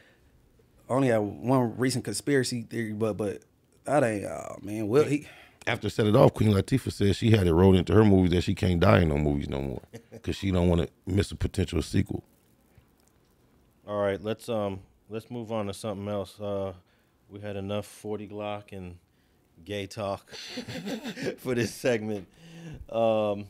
I only had one recent conspiracy theory. But that ain't man. Well, he after Set It Off, Queen Latifah said she had it rolled into her movies that she can't die in no movies no more because she don't want to miss a potential sequel. All right, let's move on to something else. We had enough 40 Glock and gay talk for this segment. What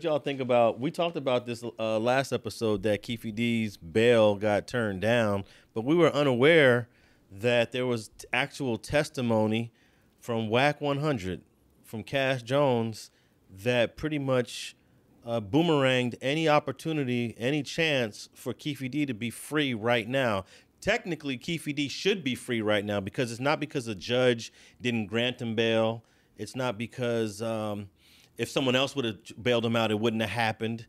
y'all think about, we talked about this last episode that Keefe D's bail got turned down, but we were unaware that there was actual testimony from Wack 100, from Cash Jones, that pretty much boomeranged any opportunity, any chance for Keefe D to be free right now. Technically, Keefe D should be free right now because it's not because a judge didn't grant him bail. It's not because if someone else would have bailed him out, it wouldn't have happened.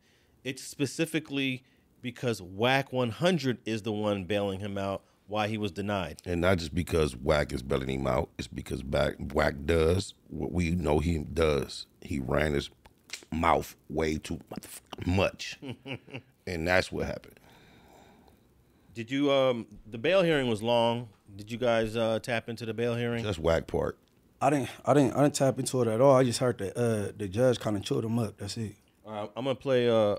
It's specifically because Wack 100 is the one bailing him out why he was denied. And not just because Wack is bailing him out. It's because Wack does what we know he does. He ran his mouth way too much. And that's what happened. Did you, the bail hearing was long. Did you guys tap into the bail hearing? That's whack part. I didn't tap into it at all. I just heard that the judge kind of chewed him up. That's it. I'm gonna play a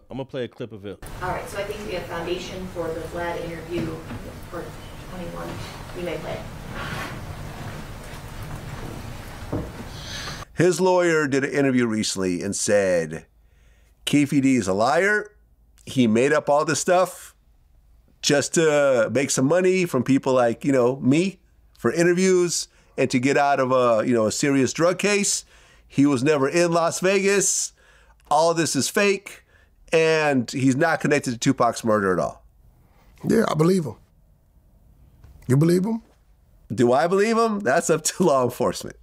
clip of it. All right, so I think we have foundation for the Vlad interview for 21. You may play it. His lawyer did an interview recently and said, Keefe D is a liar. He made up all this stuff just to make some money from people like, you know, me for interviews and to get out of a, you know, a serious drug case. He was never in Las Vegas. All this is fake, and he's not connected to Tupac's murder at all. Yeah, I believe him. You believe him? Do I believe him? That's up to law enforcement.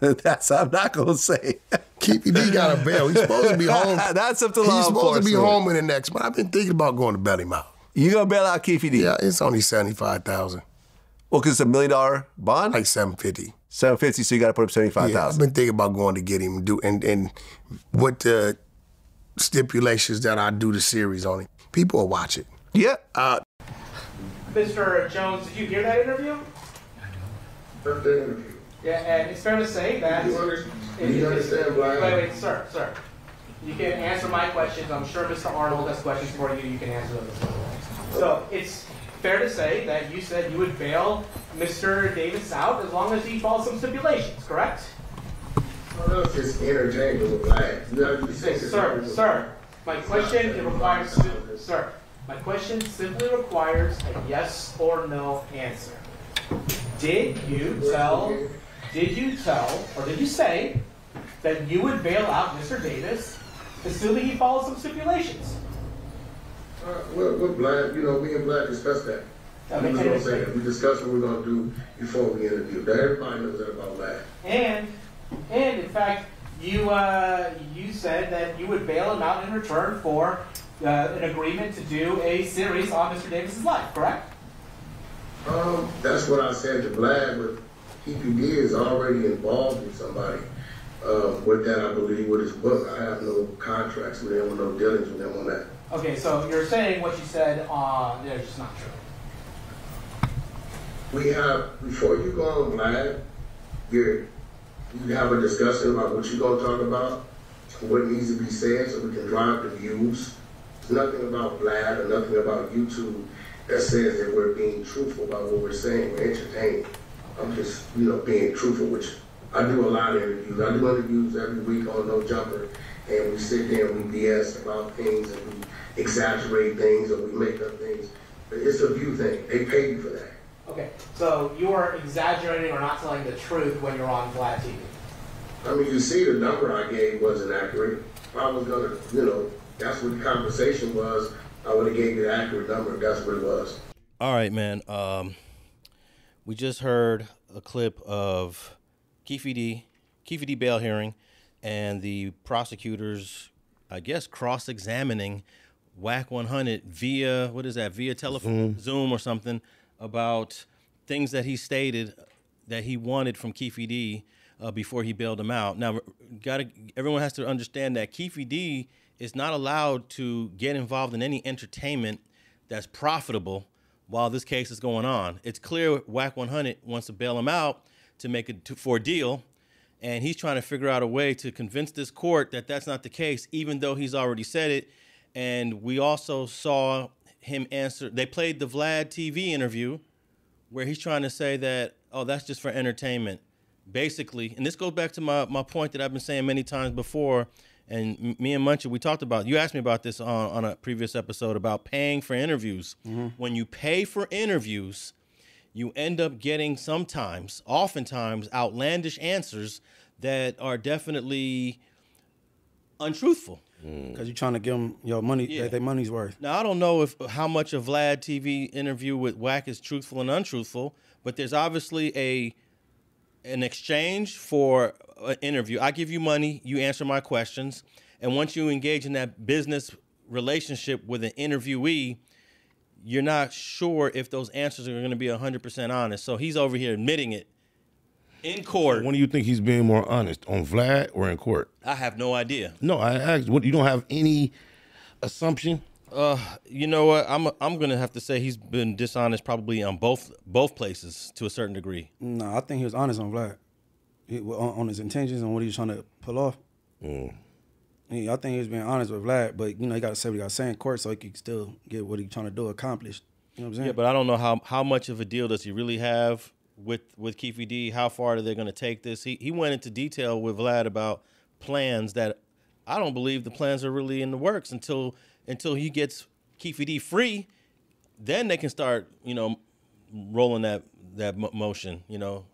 That's, I'm not gonna say. Keefe D got a bail. He's supposed to be home. That's up to law enforcement. He's supposed to be home in the next month. I've been thinking about going to bail him out. You gonna bail out Keefe D? Yeah, it's only $75,000. Well, cause it's a $1 million bond? Like $750. $750, so you gotta put up $75,000. Yeah, I've been thinking about going to get him and do and what the stipulations that I do the series on it. People will watch it. Yeah. Mr. Jones, did you hear that interview? Heard that interview. Yeah, and it's fair to say that. You understand why? Wait, sir. You can answer my questions. I'm sure Mr. Arnold has questions for you. You can answer them as well. So it's fair to say that you said you would bail Mr. Davis out as long as he follows some stipulations, correct? Well, that's just interchangeable, right? Sir, my question simply requires a yes or no answer. Did you say that you would bail out Mr. Davis, assuming he follows some stipulations? We're Black, you know, we and Black discussed that. We discussed what we're going to do before we interview. Everybody knows that about Black. And in fact, you said that you would bail him out in return for an agreement to do a series on Mr. Davis's life, correct? That's what I said to Vlad, but Keefe D is already involved with somebody. With that, I believe, with his book. I have no contracts with him, no dealings with him on that. Okay, so you're saying what you said there is just not true. We have, before you go on Vlad, you have a discussion about what you're going to talk about, what needs to be said so we can drive the views. There's nothing about Vlad or nothing about YouTube that says that we're being truthful about what we're saying. We're entertaining. I'm just, you know, being truthful with you. I do a lot of interviews. I do interviews every week on No Jumper, and we sit there and we BS about things and we exaggerate things and we make up things. But it's a view thing. They pay you for that. Okay, so you are exaggerating or not telling the truth when you're on Vlad TV. I mean, you see the number I gave wasn't accurate. If I was gonna, you know, that's what the conversation was, I would have gave you the accurate number. That's what it was. All right, man. We just heard a clip of Keefe D bail hearing and the prosecutors, I guess, cross-examining Wack 100 via, what is that, via telephone, Zoom or something, about things that he stated that he wanted from Keefe D before he bailed him out. Now, everyone has to understand that Keefe D is not allowed to get involved in any entertainment that's profitable while this case is going on. It's clear Wack 100 wants to bail him out to make it for a deal, and he's trying to figure out a way to convince this court that that's not the case, even though he's already said it. And we also saw him answer, they played the Vlad TV interview where he's trying to say that, oh, that's just for entertainment, basically. And this goes back to my point that I've been saying many times before, and me and Munchie, we talked about, you asked me about this on a previous episode about paying for interviews. When you pay for interviews, you end up getting sometimes, oftentimes, outlandish answers that are definitely untruthful. Because you're trying to give them your money, yeah, that their money's worth. Now, I don't know how much a Vlad TV interview with Wack is truthful and untruthful, but there's obviously an exchange for an interview. I give you money, you answer my questions, and once you engage in that business relationship with an interviewee, you're not sure if those answers are going to be 100% honest. So he's over here admitting it in court. When do you think he's being more honest, on Vlad or in court? I have no idea. No, I asked. What, you don't have any assumption? You know what? I'm gonna have to say he's been dishonest probably on both places to a certain degree. No, I think he was honest on Vlad, on his intentions and what he was trying to pull off. Mm. Yeah, I think he was being honest with Vlad, but you know he got to say what he got to say in court so he can still get what he's trying to do accomplished. You know what I'm saying? Yeah, but I don't know how much of a deal does he really have with Keefy D. How far are they gonna take this? He went into detail with Vlad about plans that I don't believe the plans are really in the works until he gets Keefy D free, then they can start, you know, rolling that motion, you know.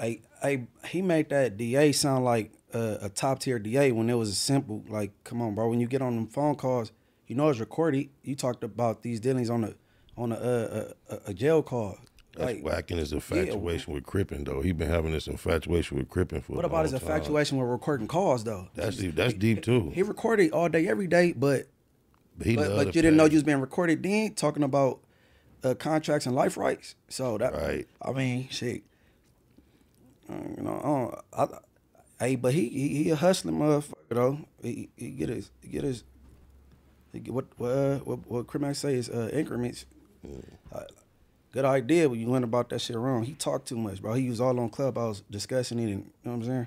He made that DA sound like a top-tier DA when it was simple, like, come on, bro, when you get on them phone calls, you know it's recorded. You talked about these dealings on a jail call. That's like, whacking his infatuation with Crippen, though. He been having this infatuation with Crippen for a long time. What about his infatuation with recording calls, though? That's deep, too. He recorded all day, every day, but you didn't know you was being recorded then, talking about contracts and life rights. So that, right. I mean, shit. You know, hey, but he a hustling motherfucker though. He get his. What criminals say is increments. Mm. Good idea when you went about that shit wrong. He talked too much, bro. He was all on Clubhouse discussing it, and you know what I'm saying?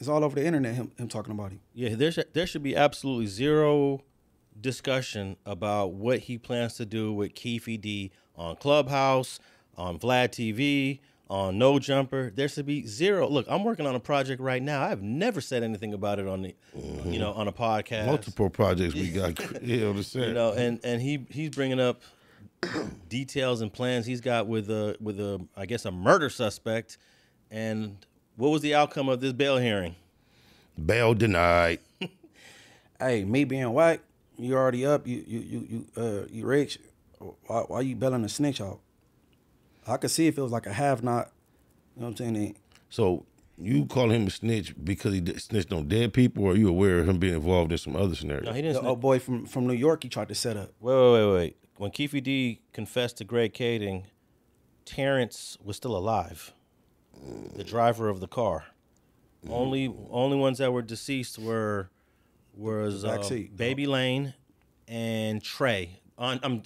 It's all over the internet. Him talking about it. Yeah, there should be absolutely zero discussion about what he plans to do with Keefy D on Clubhouse, on Vlad TV, on No Jumper. There should be zero. Look, I'm working on a project right now. I've never said anything about it on the, you know, on a podcast. Multiple projects we got. You know, and he's bringing up details and plans he's got with a I guess a murder suspect. And what was the outcome of this bail hearing? Bail denied. Hey, me being white. You already up, you rich. Why you bailing a snitch out? I could see if it was like a have-not, you know what I'm saying? So you call him a snitch because he snitched on dead people, or are you aware of him being involved in some other scenario? No, he didn't. The old boy from New York, he tried to set up. Wait. When Keefy D confessed to Greg Kading, Terrence was still alive, the driver of the car. Only ones that were deceased were Baby Lane and Trey.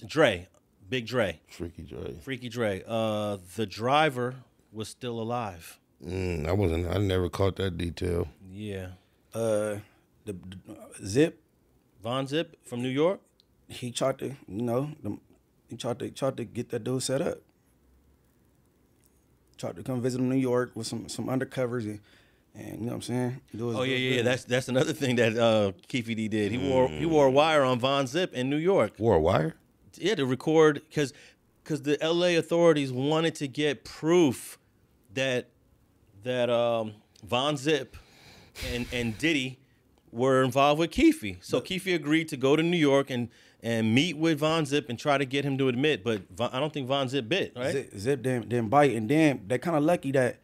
Dre. Big Dre. Freaky Dre. The driver was still alive. I never caught that detail. Yeah. Zip. Von Zip from New York. He tried to, he tried to get that dude set up. Tried to come visit him in New York with some undercovers and you know what I'm saying? Yeah. That's another thing that Keefy D did. He wore a wire on Von Zip in New York. Wore a wire? Yeah, to record because the LA authorities wanted to get proof that Von Zip and Diddy were involved with Keefy. So Keefy agreed to go to New York and meet with Von Zip and try to get him to admit, but I don't think Von Zip bit, right? Zip didn't bite, and then they're kind of lucky that.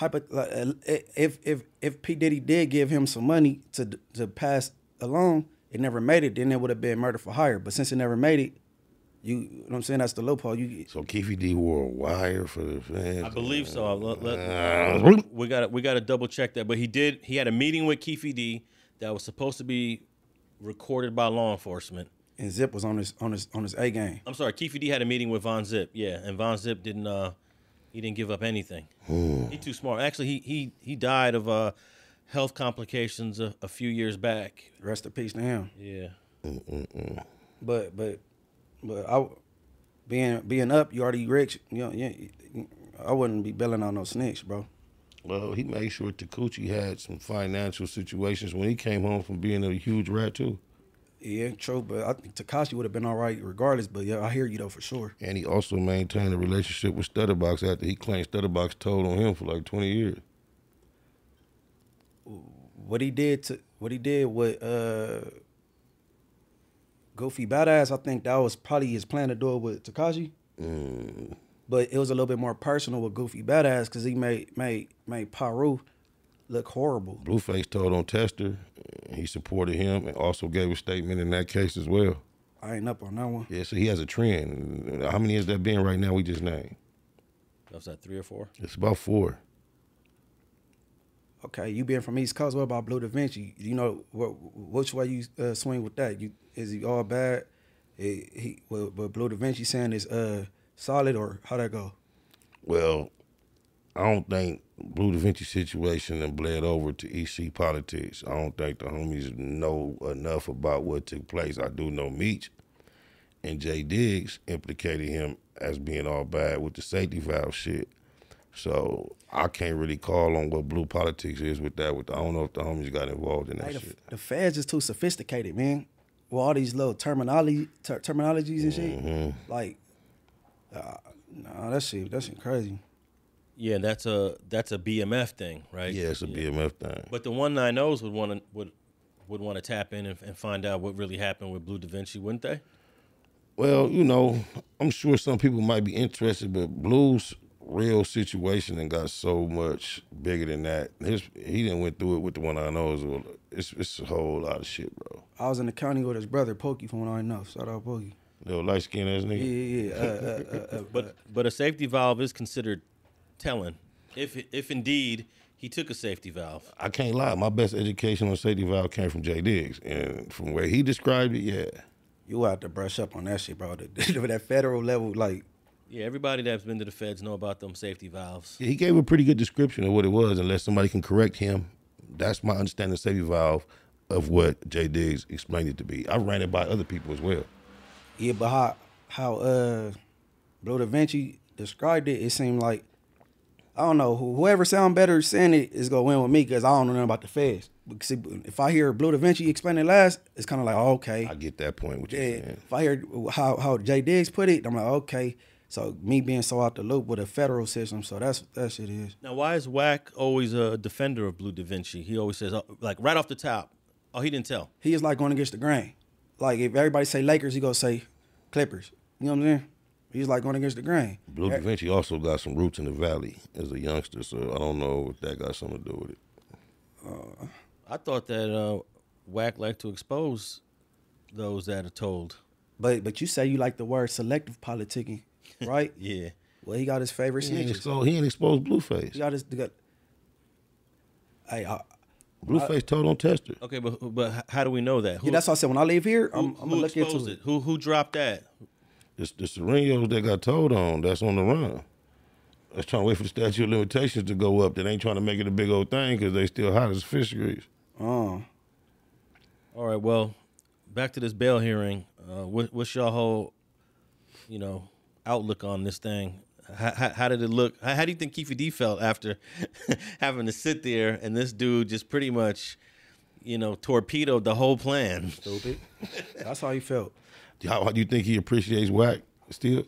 If P. Diddy did give him some money to pass along, it never made it, then it would have been murder for hire. But since it never made it, you know what I'm saying, that's the loophole. So Keefy D wore a wire for the fans? I believe so. We gotta double check that. But he had a meeting with Keefy D that was supposed to be recorded by law enforcement. And Zip was on his A game. I'm sorry, Keefy D had a meeting with Von Zip, yeah. And Von Zip didn't give up anything. Ooh. He too smart. Actually, he died of health complications a few years back. Rest in peace to him. Yeah. But I being up, you already rich. I wouldn't be bailing out no snitch, bro. Well, he made sure Takuchi had some financial situations when he came home from being a huge rat too. Yeah, true, but I think Tekashi would have been all right regardless, but yeah, I hear you though for sure. And he also maintained a relationship with Stutterbox after he claimed Stutterbox told on him for like 20 years. What he did with Goofy Badass, I think that was probably his plan to do it with Tekashi. Mm. But it was a little bit more personal with Goofy Badass because he made Paru look horrible. Blueface told on Tester. He supported him and also gave a statement in that case as well. I ain't up on that one. Yeah, so he has a trend. How many is that been right now? We just named. That's that 3 or 4? It's about 4. Okay, you being from East Coast, what about Blue Da Vinci? You know, which way you swing with that? Is he all bad? What Blue Da Vinci saying is solid, or how that go? Well, I don't think Blue Da Vinci situation and bled over to EC politics. I don't think the homies know enough about what took place. I do know Meach and Jay Diggs implicated him as being all bad with the safety valve shit. So I can't really call on what blue politics is with that. I don't know if the homies got involved in that shit. The feds is too sophisticated, man. With all these little terminologies and shit. Like, nah, that shit crazy. Yeah, that's a BMF thing, right? Yeah, it's a BMF thing. But the 190s would want to tap in and find out what really happened with Blue Da Vinci, wouldn't they? Well, you know, I'm sure some people might be interested, but Blue's real situation and got so much bigger than that. He didn't went through it with the 190s. It's a whole lot of shit, bro. I was in the county with his brother Pokey from what I know. Shout out Pokey. Little light skinned ass nigga. Yeah, yeah. But a safety valve is considered telling, if indeed he took a safety valve. I can't lie. My best education on safety valve came from Jay Diggs, and from where he described it, yeah. You have to brush up on that shit, bro. That federal level, like. Yeah, everybody that's been to the feds know about them safety valves. Yeah, he gave a pretty good description of what it was, unless somebody can correct him. That's my understanding of safety valve of what Jay Diggs explained it to be. I ran it by other people as well. Yeah, but how Blue Da Vinci described it, it seemed like, I don't know, whoever sound better saying it is going to win with me, because I don't know nothing about the feds. See, if I hear Blue Da Vinci explain it last, it's kind of like, oh, okay. I get that point, what you're saying. If I hear how Jay Diggs put it, I'm like, okay. So me being so out the loop with a federal system, so that's what that shit is. Now, why is Wack always a defender of Blue Da Vinci? He always says, like, right off the top, oh, he didn't tell. He is like going against the grain. Like, if everybody say Lakers, he gonna say Clippers. You know what I'm saying? He's like going against the grain. Blue Da Vinci also got some roots in the Valley as a youngster, so I don't know if that got something to do with it. I thought that Wack liked to expose those that are told. But you say you like the word selective politicking. Right? Yeah. Well, he got his favorite snitches. So he ain't exposed Blueface. He got his. Hey, Blueface told on Tester. Okay, but how do we know that? Yeah, that's why I said when I leave here, I'm gonna look into it. Who dropped that? It's the Serenos that got told on. That's on the run. That's trying to wait for the statute of limitations to go up. That ain't trying to make it a big old thing because they still hot as fish grease. Oh. All right. Well, back to this bail hearing. What's your whole, you know, outlook on this thing? How did it look? How do you think Keefy D felt after having to sit there and this dude just pretty much, you know, torpedoed the whole plan? Stupid. That's how he felt. How do you think he appreciates Wack still?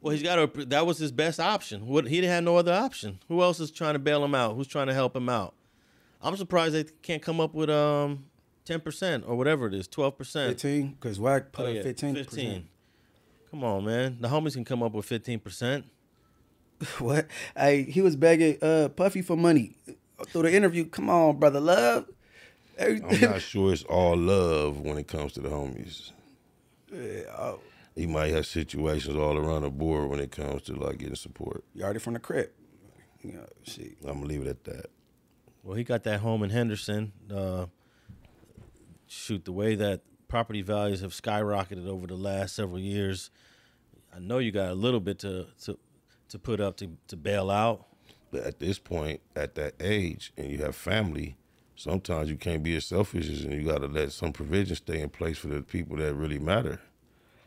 Well, he's got to. That was his best option. He had no other option. Who else is trying to bail him out? Who's trying to help him out? I'm surprised they can't come up with 10% or whatever it is, 12%, 15, because Wack put 15%. Come on, man. The homies can come up with 15%. What? Hey, he was begging Puffy for money through the interview. Come on, brother, love. Everything. I'm not sure it's all love when it comes to the homies. Yeah, he might have situations all around the board when it comes to like getting support. You already from the crib. You know, shit. I'm gonna leave it at that. Well, he got that home in Henderson. Shoot, the way that property values have skyrocketed over the last several years. I know you got a little bit to put up to bail out. But at this point, at that age, and you have family, sometimes you can't be as selfish, and you got to let some provision stay in place for the people that really matter.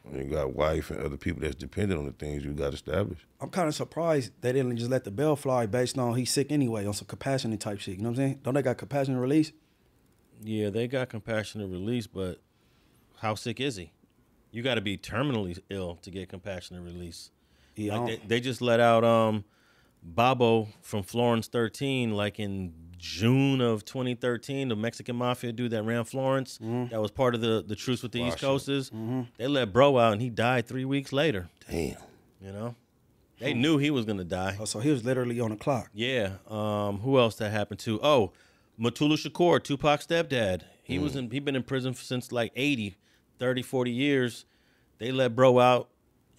When you got wife and other people that's dependent on the things you got established. I'm kind of surprised they didn't just let the bail fly based on he's sick anyway, on some compassionate type shit. You know what I'm saying? Don't they got compassionate release? Yeah, they got compassionate release, but how sick is he? You got to be terminally ill to get compassionate release. Yeah, like they just let out Babo from Florence 13 like in June of 2013, the Mexican mafia dude that ran Florence. Mm-hmm. That was part of the truce with the East Coasters. Mm-hmm. They let bro out, and he died 3 weeks later. Damn. You know? They knew he was going to die. Oh, so he was literally on the clock. Yeah. Who else that happened to? Oh, Matulu Shakur, Tupac's stepdad. He was in, he been in prison since like 40 years. They let bro out,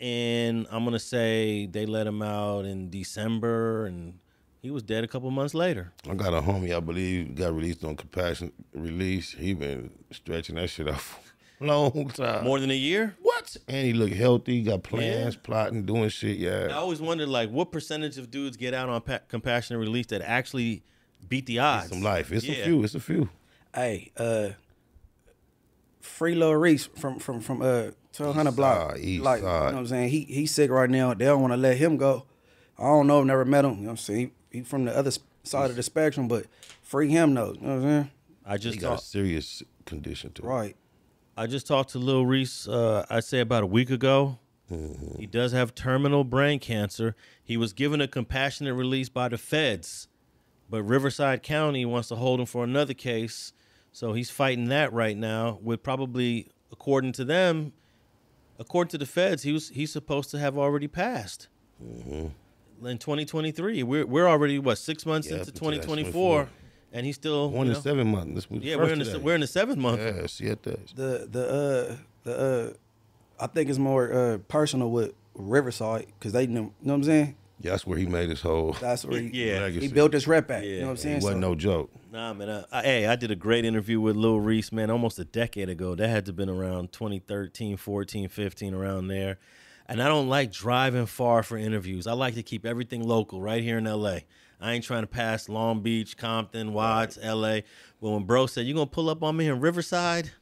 and I'm going to say they let him out in December, and he was dead a couple months later. I got a homie, I believe, got released on compassionate release. He been stretching that shit out for a long time. More than a year? What? What? And he look healthy, got plans, plotting, doing shit, yeah. I always wondered, like, what percentage of dudes get out on compassionate release that actually beat the odds? It's some life. It's a few. It's a few. Hey, Free Lil Reese from 1200 block. Like, you know what I'm saying? He's sick right now. They don't want to let him go. I don't know. I've never met him. You know what I'm saying? He from the other side of the spectrum, but free him though. You know what I'm saying? I just got a serious condition too. Right. I just talked to Lil Reese, I'd say about a week ago. Mm-hmm. He does have terminal brain cancer. He was given a compassionate release by the feds, but Riverside County wants to hold him for another case. So he's fighting that right now with probably, according to them, according to the feds, he's supposed to have already passed. Mm-hmm. In 2023, we're already what, 6 months into 2024, and he's still in the 7th month. Yeah, we're in the 7th month. Yeah, see at that. I think it's more personal with Riverside because they know what I'm saying. Yeah, that's where he made his whole. That's where he built his rep at. Yeah. You know what I'm saying? It wasn't no joke. Nah, man. I did a great interview with Lil Reese, man, almost a decade ago. That had to have been around 2013, 14, 15, around there. And I don't like driving far for interviews. I like to keep everything local right here in L.A. I ain't trying to pass Long Beach, Compton, Watts, L.A. But when bro said, you going to pull up on me in Riverside?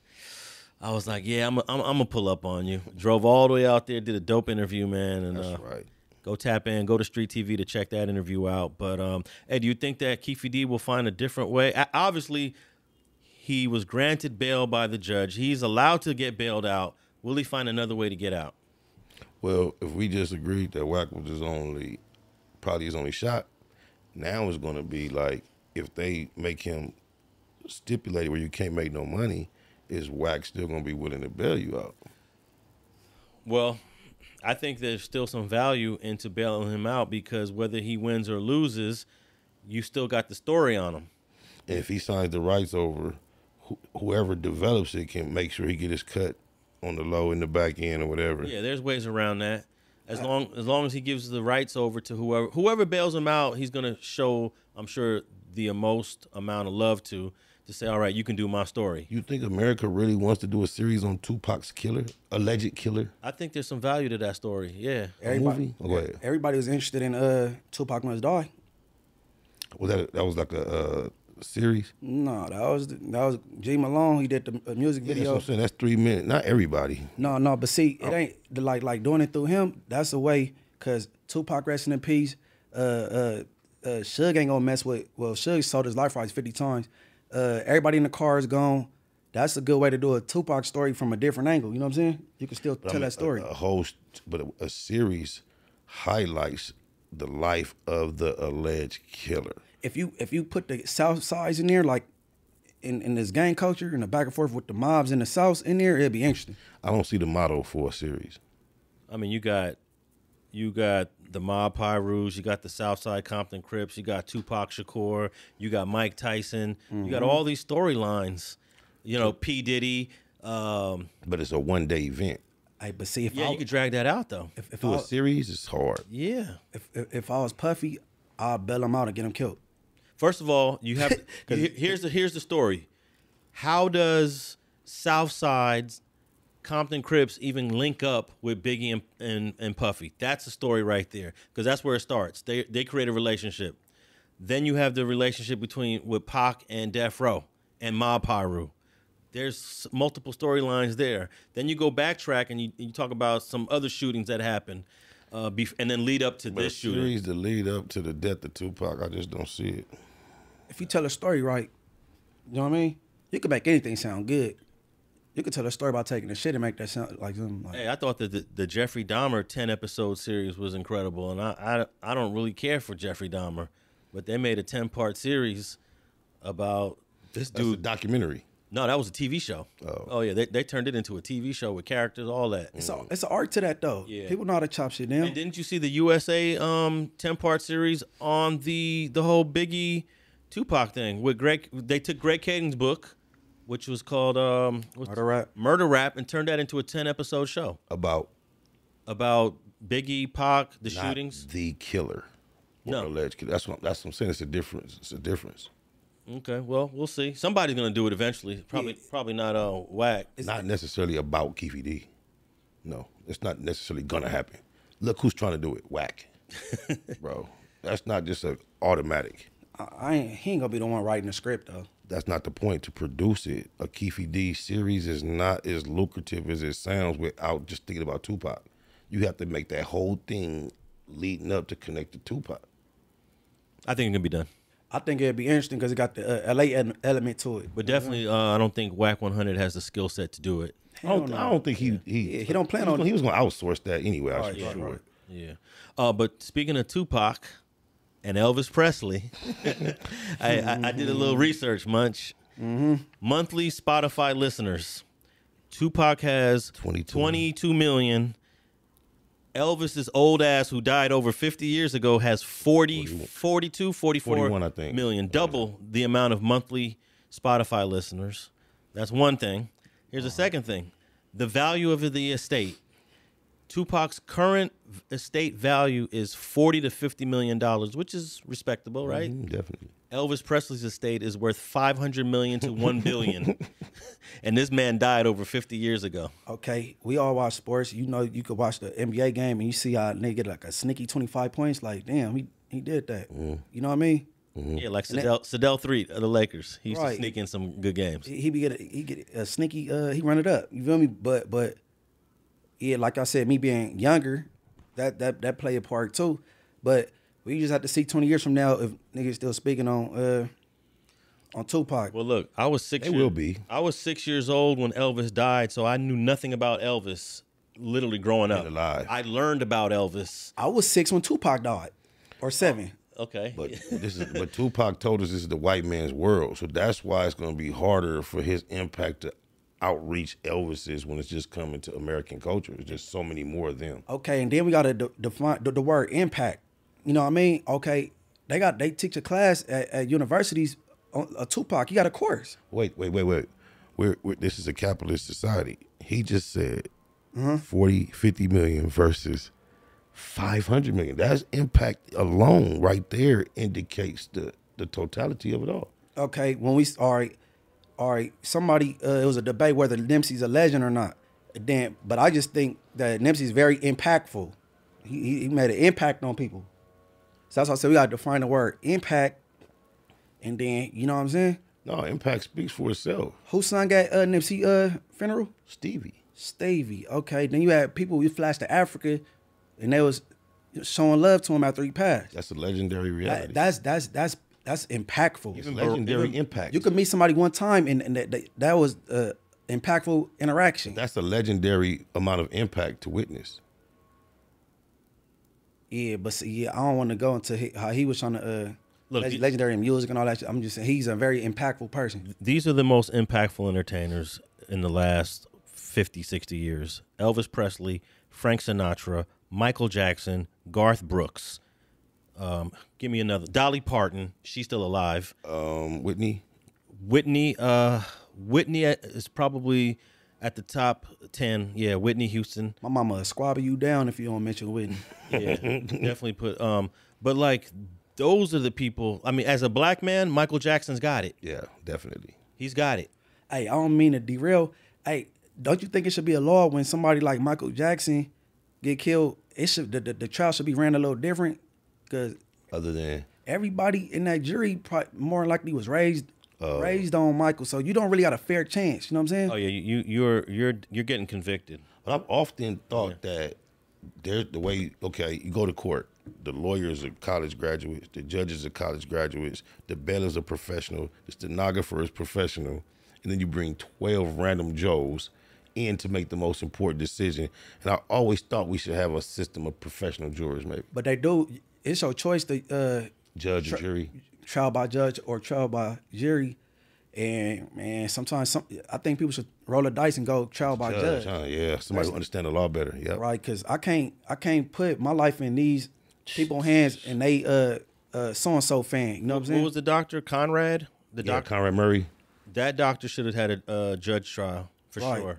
I was like, yeah, I'm going to pull up on you. Drove all the way out there, did a dope interview, man. And, that's right. Go tap in. Go to Street TV to check that interview out. But, hey, do you think that Keefy D will find a different way? Obviously, he was granted bail by the judge. He's allowed to get bailed out. Will he find another way to get out? Well, if we just agreed that Wack was probably his only shot, now it's going to be like if they make him stipulated where you can't make no money, is Wack still going to be willing to bail you out? Well, I think there's still some value into bailing him out because whether he wins or loses, you still got the story on him. And if he signs the rights over, whoever develops it can make sure he get his cut on the low in the back end or whatever. Yeah, there's ways around that. As long as he gives the rights over to whoever bails him out, he's gonna show, I'm sure, the most amount of love to say, all right, you can do my story. You think America really wants to do a series on Tupac's killer, alleged killer? I think there's some value to that story. Yeah. Everybody was interested in Tupac Must Die. Was that was like a series? No, that was G Malone. He did the music video. That's what I'm saying. That's 3 minutes. Not everybody. No, but see, it ain't like doing it through him. That's the way, cause Tupac resting in peace. Suge ain't gonna mess with. Well, Suge sold his life rights 50 times. Everybody in the car is gone. That's a good way to do a Tupac story from a different angle. You know what I'm saying? You can still tell that story. But a series highlights the life of the alleged killer. If you put the South sides in there, like in this gang culture and the back and forth with the mobs in the South in there, it'd be interesting. I don't see the motto for a series. I mean, you got the mob Pyrus, you got the Southside Compton Crips, you got Tupac Shakur, you got Mike Tyson, you got all these storylines. You know, P. Diddy. But it's a one-day event. But see, if you could drag that out though. If through a series, it's hard. Yeah. If I was Puffy, I'd bail him out and get him killed. First of all, you have to, here's the story. How does Southside's Compton Crips even link up with Biggie and Puffy? That's the story right there, because that's where it starts. They create a relationship. Then you have the relationship with Pac and Death Row and Mob Pyru. There's multiple storylines there. Then you go backtrack and you talk about some other shootings that happened. And then lead up to this shooting. Series to lead up to the death of Tupac, I just don't see it. If you tell a story right, you know what I mean? You can make anything sound good. You can tell a story about taking a shit and make that sound like something. Like, hey, I thought that the Jeffrey Dahmer 10-episode series was incredible, and I don't really care for Jeffrey Dahmer, but they made a 10-part series about this dude. That's a documentary. No, that was a TV show. Oh yeah, they turned it into a TV show with characters, all that. It's an art to that though. Yeah. People know how to chop shit down. And didn't you see the USA 10-part series on the whole Biggie Tupac thing with Greg? They took Greg Cading's book, which was called Murder Rap, and turned that into a 10-episode show about Biggie, Pac, the shootings, the killer, alleged killer. That's what I'm saying. It's a difference. It's a difference. Okay, well, we'll see. Somebody's gonna do it eventually. Probably not Wack. It's not necessarily about Keefy D. No, it's not necessarily gonna happen. Look who's trying to do it, Wack. Bro, that's not just an automatic. He ain't gonna be the one writing the script though. That's not the point, to produce it. A Keefy D series is not as lucrative as it sounds without just thinking about Tupac. You have to make that whole thing leading up to connect to Tupac. I think it can be done. I think it'd be interesting because it got the LA element to it. But definitely, I don't think Wack 100 has the skill set to do it. I don't think he don't plan on. He was going to outsource that anyway. Right. Yeah. But speaking of Tupac and Elvis Presley, I did a little research, Munch. Monthly Spotify listeners. Tupac has 22 million. Elvis's old ass, who died over 50 years ago, has 41 I think. Million. Double the amount of monthly Spotify listeners. That's one thing. Here's the second thing. The value of the estate. Tupac's current estate value is $40 to $50 million, which is respectable, right? Definitely. Elvis Presley's estate is worth 500 million to 1 billion. And this man died over 50 years ago. Okay, we all watch sports. You know, you could watch the NBA game and you see how a nigga get like a sneaky 25 points. Like, damn, he did that. You know what I mean? Yeah, like Sidell Three of the Lakers. He used to sneak in some good games. He get a sneaky, he run it up. You feel me? But yeah, like I said, me being younger, that played a part too. But we just have to see 20 years from now if niggas still speaking on Tupac. Well, look, I was 6 years old when Elvis died, so I knew nothing about Elvis literally growing up. I learned about Elvis. I was 6 when Tupac died, or 7. Okay. But but Tupac told us this is the white man's world, so that's why it's going to be harder for his impact to outreach Elvis's when it's just coming to American culture. There's just so many more of them. Okay, and then we got to define the word impact. You know what I mean? Okay, they teach a class at universities on a Tupac. You got a course. Wait. This is a capitalist society. He just said 40, 50 million versus 500 million. That's impact alone right there indicates the totality of it all. Okay, when we all right, somebody it was a debate whether Nipsey's a legend or not. Damn, but I just think that Nipsey's very impactful. He made an impact on people. So that's why I said we gotta define the word impact, and then you know what I'm saying? No, impact speaks for itself. Whose son got Nipsey funeral? Stevie. Okay. Then you had people who flashed to Africa, and they was showing love to him after he passed. That's a legendary reality. That's impactful. It's legendary impact. You could meet somebody one time, and that was impactful interaction. That's a legendary amount of impact to witness. Yeah, but see, I don't want to go into how he was trying to look legendary music and all that shit. I'm just saying he's a very impactful person. These are the most impactful entertainers in the last 50, 60 years. Elvis Presley, Frank Sinatra, Michael Jackson, Garth Brooks. Give me another. Dolly Parton. She's still alive. Whitney. Whitney is probably at the top 10, yeah, Whitney Houston. My mama squabble you down if you don't mention Whitney. Yeah, definitely put. But like, those are the people. I mean, as a black man, Michael Jackson's got it. Yeah, definitely. He's got it. Hey, I don't mean to derail. Hey, don't you think it should be a law when somebody like Michael Jackson get killed? It should the trial should be ran a little different, because other than everybody in that jury, probably more than likely was raised on Michael, so you don't really got a fair chance. You know what I'm saying? Oh yeah, you're getting convicted. But I've often thought that there's the way. Okay, you go to court. The lawyers are college graduates. The judges are college graduates. The bailiffs are professional. The stenographer is professional. And then you bring 12 random Joes in to make the most important decision. And I always thought we should have a system of professional jurors, maybe. But they do. It's your choice to judge or jury. Trial by judge or trial by jury, and man, sometimes I think people should roll the dice and go trial by judge. Yeah, somebody who understand the law better. Yeah, right. Because I can't put my life in these people's hands, and they so and so fan. You know what I'm saying? Who was the doctor? Conrad. Conrad Murray. That doctor should have had a judge trial for sure.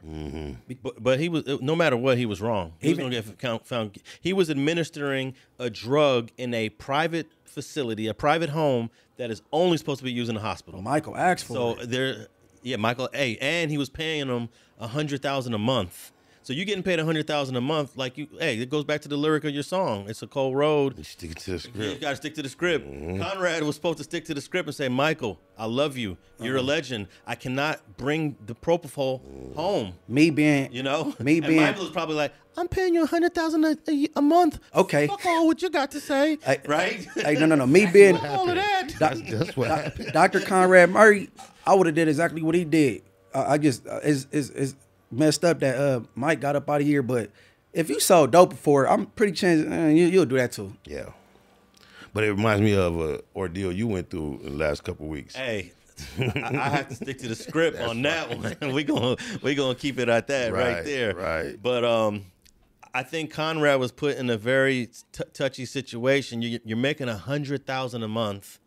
But he was, no matter what, he was wrong. He was gonna get found. He was administering a drug in a private facility, a private home that is only supposed to be used in the hospital. Michael asked for it. So there, yeah, Michael, and he was paying them $100,000 a month. So you getting paid $100,000 a month, like you. Hey, it goes back to the lyric of your song. It's a cold road. You stick to the script. You gotta stick to the script. Mm-hmm. Conrad was supposed to stick to the script and say, Michael, I love you. You're a legend. I cannot bring the propofol home. Me being, you know, me being. Michael was probably like, I'm paying you $100,000 a month. Okay. Fuck all what you got to say, right? Hey, no. Me being all of that. That's what happened. Dr. Conrad Murray, I would have did exactly what he did. I just is messed up that Mike got up out of here. But if you sold dope before, I'm pretty changed. You'll do that too. Yeah. But it reminds me of an ordeal you went through in the last couple of weeks. Hey, I have to stick to the script on that one. We gonna keep it at that right there. Right. But I think Conrad was put in a very touchy situation. You're making $100,000 a month,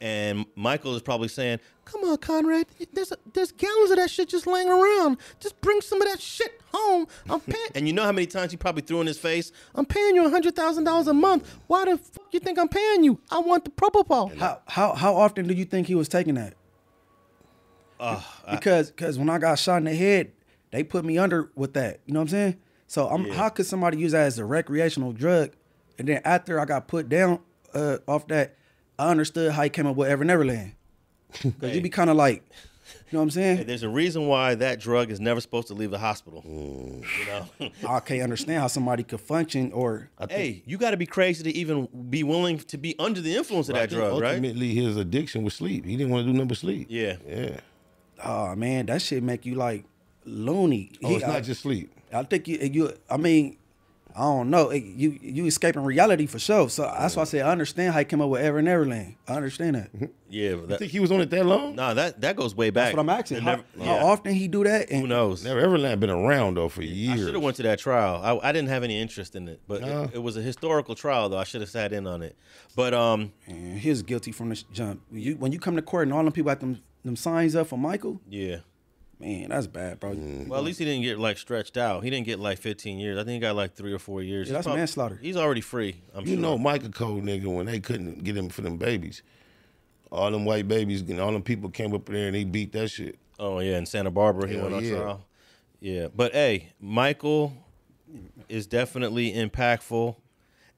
and Michael is probably saying, "Come on, Conrad, there's gallons of that shit just laying around. Just bring some of that shit home. I'm paying." And you know how many times he probably threw in his face, "I'm paying you $100,000 a month. Why the fuck you think I'm paying you? I want the propofol." How often do you think he was taking that? Because when I got shot in the head, they put me under with that. You know what I'm saying? So how could somebody use that as a recreational drug? And then after I got put down off that, I understood how he came up with Ever Neverland. Because you be kind of like, you know what I'm saying? Hey, there's a reason why that drug is never supposed to leave the hospital. Ooh. You know? I can't understand how somebody could function or... Hey, you got to be crazy to even be willing to be under the influence of that drug, right? Ultimately, his addiction was sleep. He didn't want to do nothing but sleep. Yeah. Yeah. Oh, man, that shit make you like loony. Oh, it's not just sleep. I think you I mean, I don't know. You escaping reality for sure. So that's why I said I understand how he came up with Ever Neverland. I understand that. Yeah, but you think he was on it that long? Nah, that goes way back. That's what I'm asking. How often he do that? And who knows? Never Everland been around though for years. I should have went to that trial. I didn't have any interest in it, but it was a historical trial though. I should have sat in on it. But man, he was guilty from the jump. When you come to court and all them people got them signs up for Michael. Yeah. Man, that's bad, bro. Well, at least he didn't get like stretched out. He didn't get like 15 years. I think he got like 3 or 4 years. Yeah, that's manslaughter. He's already free. You know, Michael Cole nigga, when they couldn't get him for them babies, all them white babies and all them people came up there and they beat that shit. Oh yeah, in Santa Barbara he went on trial. Yeah, but hey, Michael is definitely impactful.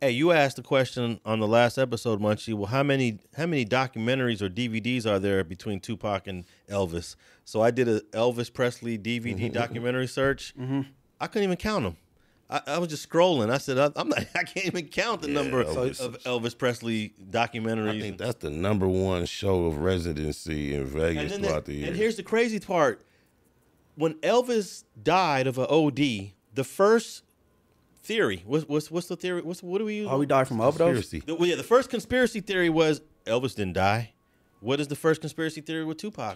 Hey, you asked the question on the last episode, Munchie. Well, how many documentaries or DVDs are there between Tupac and Elvis? So I did a Elvis Presley DVD documentary search. I couldn't even count them. I was just scrolling. I said, I can't even count the number of Elvis Presley documentaries. I think that's the #1 show of residency in Vegas throughout the year. And here's the crazy part: when Elvis died of an OD, the first theory. What's the theory? What do we use? Oh, we died from overdose? Yeah, the first conspiracy theory was Elvis didn't die. What is the first conspiracy theory with Tupac?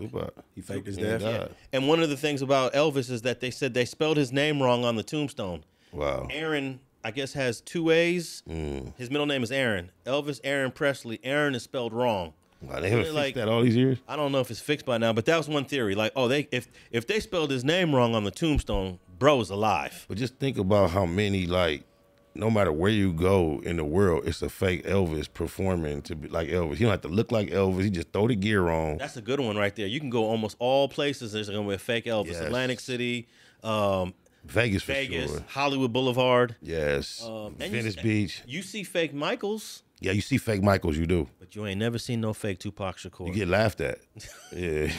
He faked his death. Yeah. And one of the things about Elvis is that they said they spelled his name wrong on the tombstone. Wow. Aaron, I guess, has 2 A's. His middle name is Aaron. Elvis Aaron Presley. Aaron is spelled wrong. Wow, they haven't fixed that all these years? I don't know if it's fixed by now, but that was one theory. Like, oh, if they spelled his name wrong on the tombstone, bro is alive. But just think about how many, like, no matter where you go in the world, it's a fake Elvis performing to be like Elvis. He don't have to look like Elvis. He just throw the gear on. That's a good one right there. You can go almost all places. There's going to be a fake Elvis. Yes. Atlantic City, Vegas, for sure. Hollywood Boulevard. Yes. Venice Beach. You see fake Michaels. Yeah, you see fake Michaels, you do. But you ain't never seen no fake Tupac Shakur. You get laughed at. Yeah.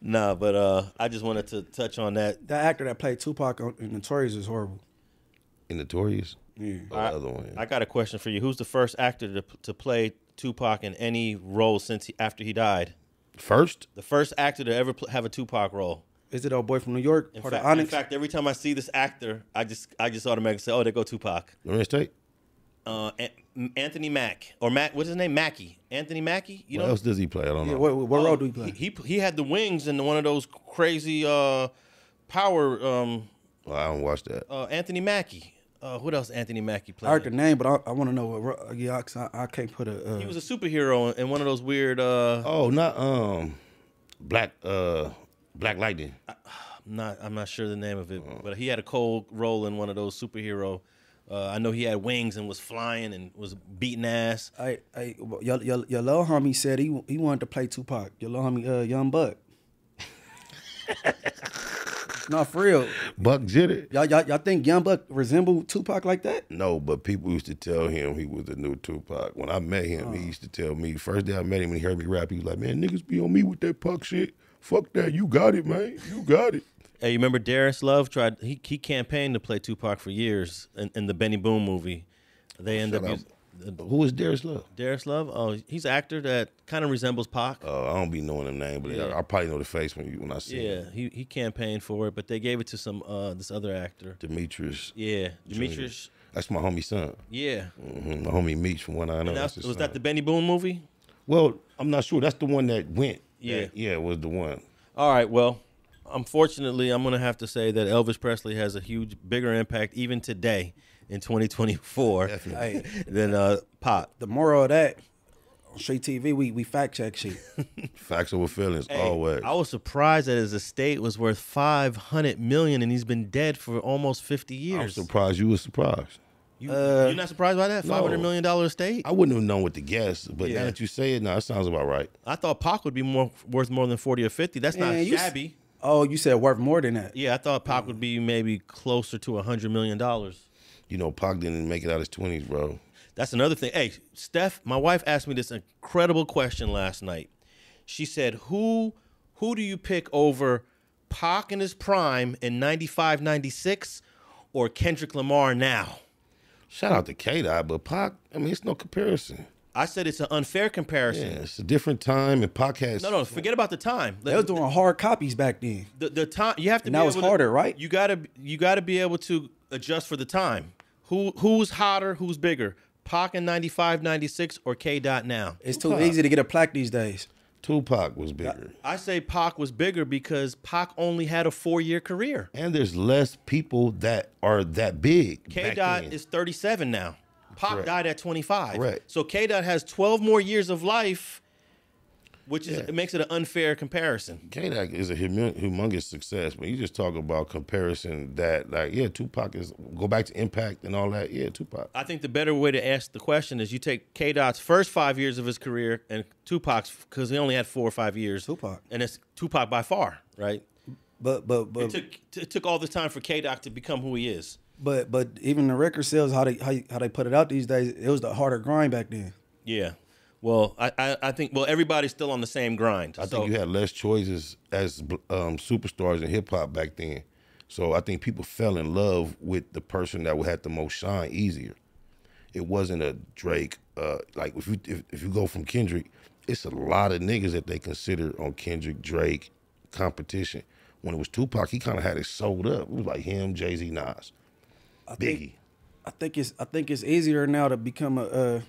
Nah, but I just wanted to touch on that. That actor that played Tupac in Notorious is horrible. In Notorious? Yeah. Oh, the other one. I got a question for you. Who's the first actor to play Tupac in any role since after he died? First? The first actor to ever have a Tupac role. Is it our boy from New York? In fact, every time I see this actor, I just automatically say, oh, there go Tupac. Lawrence Tate? Anthony Mack or Mac, what's his name? Mackie. Anthony Mackie. You know what else does he play? I don't know. Yeah, what role do he play? He had the wings in one of those crazy power. Well, I don't watch that. Anthony Mackie. What else? Anthony Mackie played. I heard the name, but I want to know what. Yeah, I can't put a. He was a superhero in one of those weird. Black Lightning. I'm not sure the name of it, but he had a cold role in one of those superhero. I know he had wings and was flying and was beating ass. Your little homie said he wanted to play Tupac. Your little homie, Young Buck. No, for real. Buck did it. Y'all think Young Buck resembled Tupac like that? No, but people used to tell him he was the new Tupac. When I met him, he used to tell me, first day I met him and he heard me rap, he was like, man, niggas be on me with that Puck shit. Fuck that. You got it, man. You got it. Hey, you remember Darius Love tried, he campaigned to play Tupac for years in the Benny Boom movie. They end up who is Darius Love? Darius Love? Oh, he's an actor that kind of resembles Pac. Oh, I don't be knowing the name, but yeah. I probably know the face when I see him. Yeah, he campaigned for it, but they gave it to some this other actor. Demetrius. Yeah, Demetrius. That's my homie son. Yeah. My homie Meach from One I Know. Was that the Benny Boone movie? Well, I'm not sure. That's the one that went. Yeah. It was the one. All right, well, unfortunately, I'm going to have to say that Elvis Presley has a huge, bigger impact even today in 2024 than Pop. The moral of that, on Street TV, we fact check shit. Facts over feelings, always. I was surprised that his estate was worth $500 million and he's been dead for almost 50 years. I was surprised you were surprised. You're not surprised by that? $500 million estate? I wouldn't have known what to guess, but now that you say it, it sounds about right. I thought Pac would be worth more than 40 or 50. That's not shabby. Oh, you said worth more than that. Yeah, I thought Pac would be maybe closer to $100 million. You know, Pac didn't make it out of his 20s, bro. That's another thing. Hey, Steph, my wife asked me this incredible question last night. She said, who do you pick over Pac in his prime in 95, 96 or Kendrick Lamar now? Shout out to K-Dot, but Pac, I mean, it's no comparison. I said it's an unfair comparison. Yeah, it's a different time and Pac has... No, forget about the time. They was doing hard copies back then. The time, you have to be able to... And that was harder, right? You gotta be able to adjust for the time. Who's hotter, who's bigger? Pac in 95, 96 or K-Dot now? It's too easy to get a plaque these days. Tupac was bigger. I say Pac was bigger because Pac only had a 4-year career. And there's less people that are that big. K-Dot is 37 now. Pac died at 25. Correct. So K-Dot has 12 more years of life, which is, it makes it an unfair comparison. K-Dot is a humongous success, but you just talk about comparison that, like, yeah, Tupac is, go back to Impact and all that, yeah, Tupac. I think the better way to ask the question is you take K-Dot's first 5 years of his career and Tupac's, because he only had 4 or 5 years. Tupac. And it's Tupac by far, right? But it took all this time for K-Dot to become who he is. But even the record sales, how they put it out these days, it was the harder grind back then. Yeah, well, I think everybody's still on the same grind. I think you had less choices as superstars in hip hop back then, so I think people fell in love with the person that had the most shine easier. It wasn't a Drake like if you go from Kendrick, it's a lot of niggas that they consider on Kendrick Drake competition. When it was Tupac, he kind of had it sold up. It was like him, Jay-Z, Nas. I think it's easier now to become a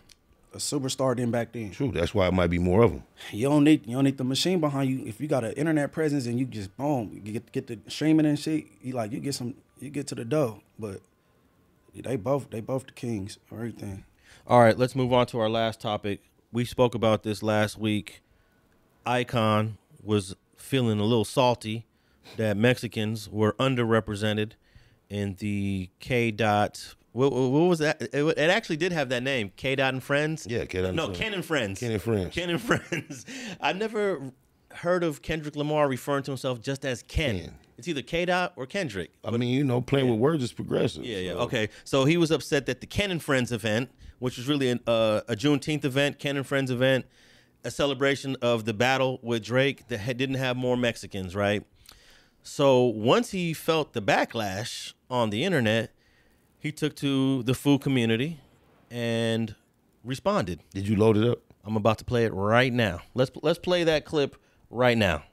superstar than back then. True, that's why it might be more of them. You don't need the machine behind you. If you got an internet presence and you just boom, you get the streaming and shit. You get to the dough. But they both the kings or everything. All right, let's move on to our last topic. We spoke about this last week. Icon was feeling a little salty that Mexicans were underrepresented. And the K-Dot, what was that? It actually did have that name, K-Dot and Friends. Yeah, K-Dot and Friends. No, Ken and Friends. Ken and Friends. Ken and Friends. I've never heard of Kendrick Lamar referring to himself just as Ken. Yeah. It's either K-Dot or Kendrick. I mean, you know, playing with words is progressive. Yeah. Okay, so he was upset that the Ken and Friends event, which was really a Juneteenth event, Ken and Friends event, a celebration of the battle with Drake that didn't have more Mexicans, right? So once he felt the backlash on the internet, he took to the food community and responded. Did you load it up? I'm about to play it right now. Let's play that clip right now.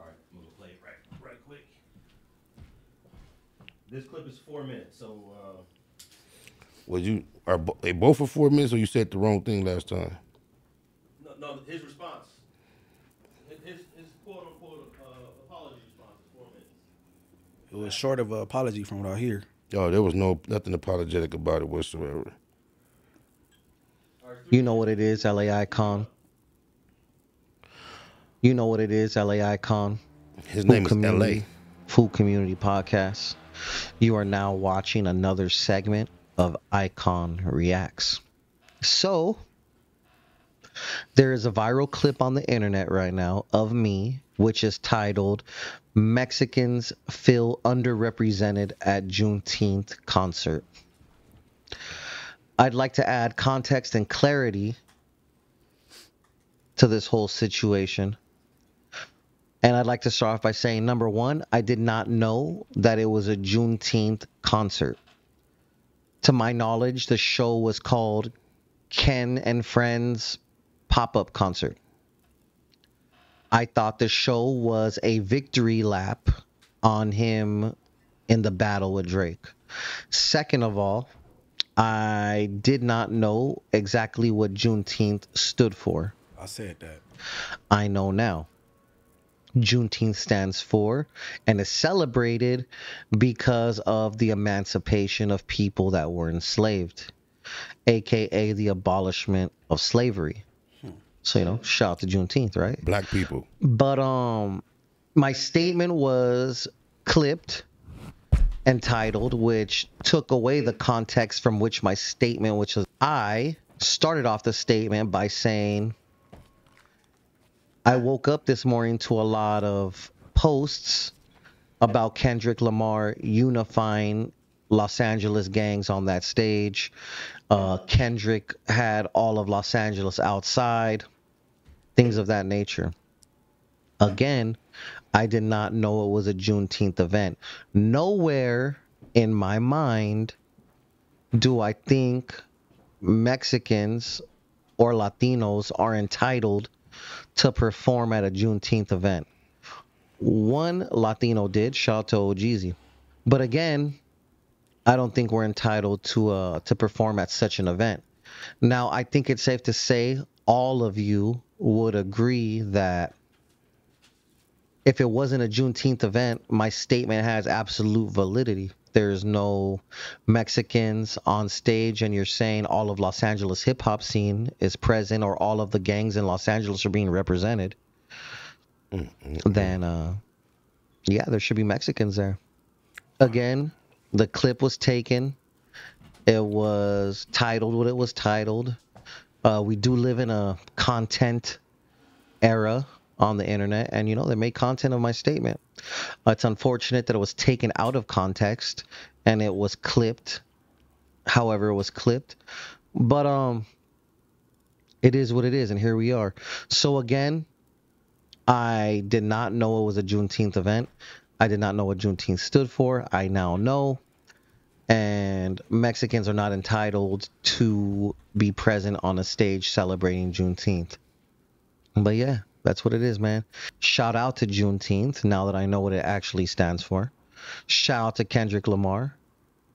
All right, I'm gonna play it right quick. This clip is 4 minutes, so. Are they both for 4 minutes, or you said the wrong thing last time? No, his response. It was short of an apology from what I hear. Oh, there was nothing apologetic about it whatsoever. You know what it is, LA Icon. You know what it is, LA Icon. His name is LA. Food Community Podcast. You are now watching another segment of Icon Reacts. So, There is a viral clip on the internet right now of me, which is titled Mexicans Feel Underrepresented at Juneteenth Concert. I'd like to add context and clarity to this whole situation. And I'd like to start off by saying, number one, I did not know that it was a Juneteenth concert. To my knowledge, the show was called Ken and Friends Pop-Up Concert. I thought the show was a victory lap on him in the battle with Drake. Second of all, I did not know exactly what Juneteenth stood for. I said that. I know now. Juneteenth stands for and is celebrated because of the emancipation of people that were enslaved, aka the abolishment of slavery. So, you know, shout out to Juneteenth, right? Black people. But my statement was clipped and titled, which took away the context from which my statement, which was, I started off the statement by saying, I woke up this morning to a lot of posts about Kendrick Lamar unifying Los Angeles gangs on that stage. Kendrick had all of Los Angeles outside, things of that nature. Again, I did not know it was a Juneteenth event. Nowhere in my mind do I think Mexicans or Latinos are entitled to perform at a Juneteenth event. One Latino did, shout out to OGZ. But again, I don't think we're entitled to perform at such an event. Now, I think it's safe to say all of you would agree that if it wasn't a Juneteenth event, my statement has absolute validity. There's no Mexicans on stage, and you're saying all of Los Angeles hip-hop scene is present, or all of the gangs in Los Angeles are being represented. Then, yeah, there should be Mexicans there. Again, the clip was taken. It was titled what it was titled. We do live in a content era on the internet, and, you know, they made content of my statement. It's unfortunate that it was taken out of context and it was clipped however it was clipped, but it is what it is, and here we are. So again, I did not know it was a Juneteenth event. I did not know what Juneteenth stood for. I now know. And Mexicans are not entitled to be present on a stage celebrating Juneteenth. But yeah, that's what it is, man. Shout out to Juneteenth now that I know what it actually stands for. Shout out to Kendrick Lamar.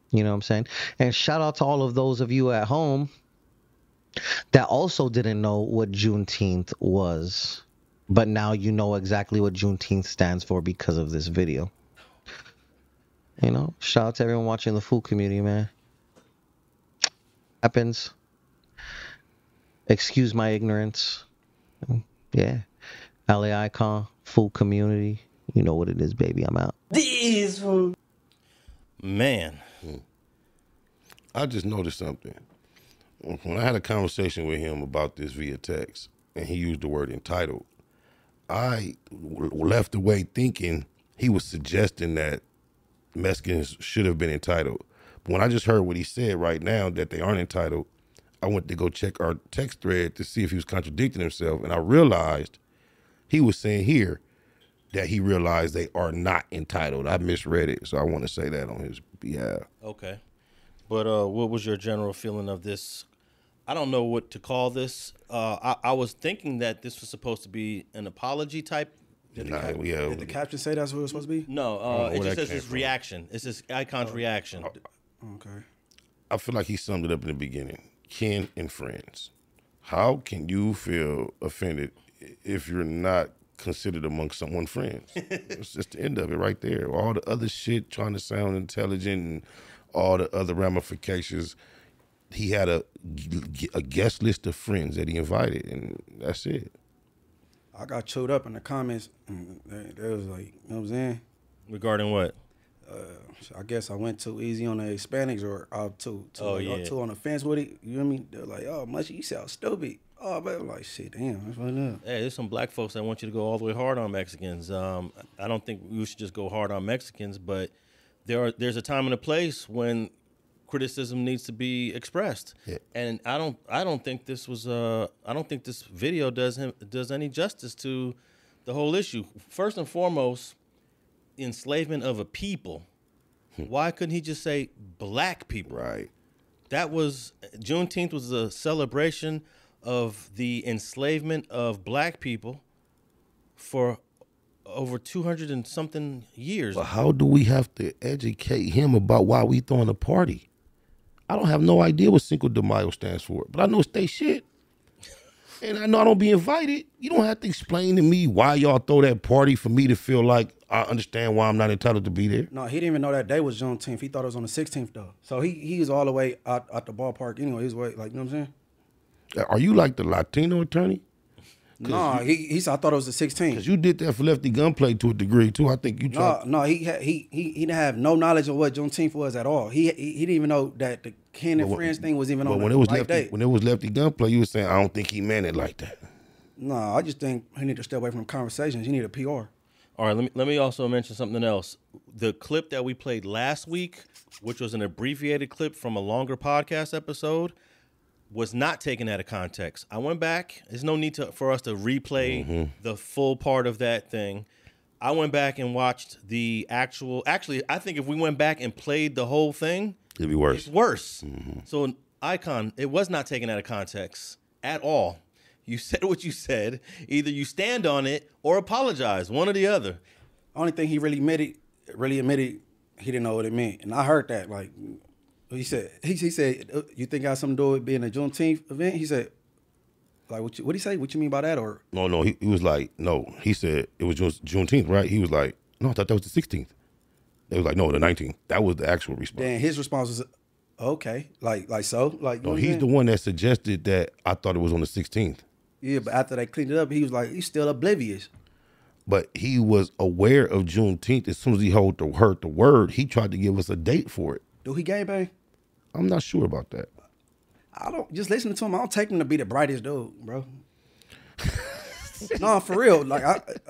You know what I'm saying? And shout out to all of those of you at home that also didn't know what Juneteenth was. But now you know exactly what Juneteenth stands for because of this video. You know, shout out to everyone watching the food community, man. Happens. Excuse my ignorance. Yeah. LA Icon, food community. You know what it is, baby. I'm out. These food. Man. I just noticed something. When I had a conversation with him about this via text, and he used the word entitled, I left away thinking he was suggesting that Mexicans should have been entitled. But when I just heard what he said right now, that they aren't entitled, I went to go check our text thread to see if he was contradicting himself. And I realized he was saying here that he realized they are not entitled. I misread it, so I want to say that on his behalf. Okay. But what was your general feeling of this? I don't know what to call this. I was thinking that this was supposed to be an apology type. Did the caption say that's what it was supposed to be? No, it just says his reaction. It's this Icon's reaction. Okay. I feel like he summed it up in the beginning. Ken and friends. How can you feel offended if you're not considered amongst someone's friends? It's just the end of it right there. All the other shit trying to sound intelligent and all the other ramifications. He had a guest list of friends that he invited, and that's it. I got chewed up in the comments. There was like, you know what I'm saying? Regarding what? I guess I went too easy on the Hispanics, or too on the fence with it. You know what I mean? They're like, oh, Munchie, you sound stupid. Oh, but I'm like, shit, damn, that's what it is. Hey, there's some black folks that want you to go all the way hard on Mexicans. I don't think we should just go hard on Mexicans, but there's a time and a place when criticism needs to be expressed. Yeah. And I don't think this was I don't think this video does any justice to the whole issue. First and foremost, enslavement of a people. Why couldn't he just say black people? Right. That was Juneteenth was a celebration of the enslavement of black people for over 200 and something years. But how do we have to educate him about why we throwing a party? I don't have no idea what Cinco de Mayo stands for, but I know it's they shit. And I know I don't be invited. You don't have to explain to me why y'all throw that party for me to feel like I understand why I'm not entitled to be there. No, he didn't even know that day was Juneteenth. He thought it was on the 16th, though. So he was all the way out the ballpark anyway. He was way, like, you know what I'm saying? Are you like the Latino attorney? No, he said I thought it was the 16th. Because you did that for Lefty Gunplay to a degree too. I think you tried. No, he didn't have no knowledge of what Juneteenth was at all. He didn't even know that the Ken and Friends thing was even on the right day. When it was Lefty Gunplay, you were saying I don't think he meant it like that. No, I just think he need to stay away from conversations. He need a PR. All right, let me also mention something else. The clip that we played last week, which was an abbreviated clip from a longer podcast episode, was not taken out of context. I went back. There's no need for us to replay the full part of that thing. I went back and watched the actual. Actually, I think if we went back and played the whole thing, it'd be worse. It's worse. So, Icon, it was not taken out of context at all. You said what you said. Either you stand on it or apologize. One or the other. Only thing he really admitted, he didn't know what it meant, and I heard that like. He said, you think I have something to do with being a Juneteenth event? He said, like, what did he say? What you mean by that? Or no, he was like, no. He said it was Juneteenth, right? He was like, no, I thought that was the 16th. They was like, no, the 19th. That was the actual response. Then his response was, okay, like no, he's the one that suggested that I thought it was on the 16th. Yeah, but after they cleaned it up, he was like, he's still oblivious. But he was aware of Juneteenth as soon as he heard the word. He tried to give us a date for it. Do he gangbang? I'm not sure about that. I don't just listen to him. I don't take him to be the brightest dude, bro. No, for real. Like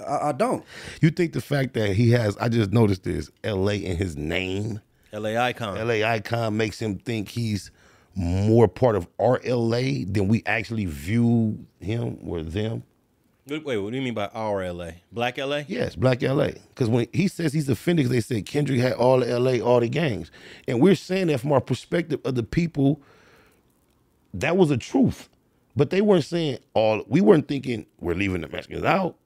I don't. You think the fact that he has? I just noticed this LA in his name. LA Icon. LA Icon makes him think he's more part of our LA than we actually view him or them. Wait, what do you mean by our LA? Black LA? Yes, black LA. Because when he says he's offended, because they said Kendrick had all the LA, all the gangs. And we're saying that from our perspective of the people, that was a truth. But they weren't saying all, we weren't thinking we're leaving the Mexicans out.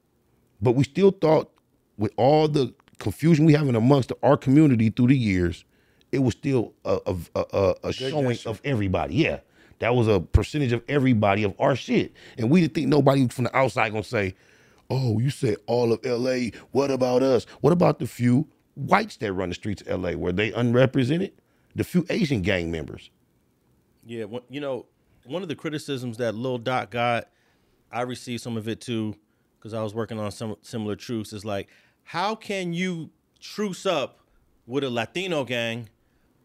But we still thought with all the confusion we have in amongst our community through the years, it was still a showing of everybody. Yeah. That was a percentage of everybody of our shit. And we didn't think nobody from the outside gonna say, oh, you said all of LA, what about us? What about the few whites that run the streets of LA? Were they unrepresented? The few Asian gang members? Yeah, you know, one of the criticisms that Lil Doc got, I received some of it too, because I was working on some similar truths, is like, how can you truce up with a Latino gang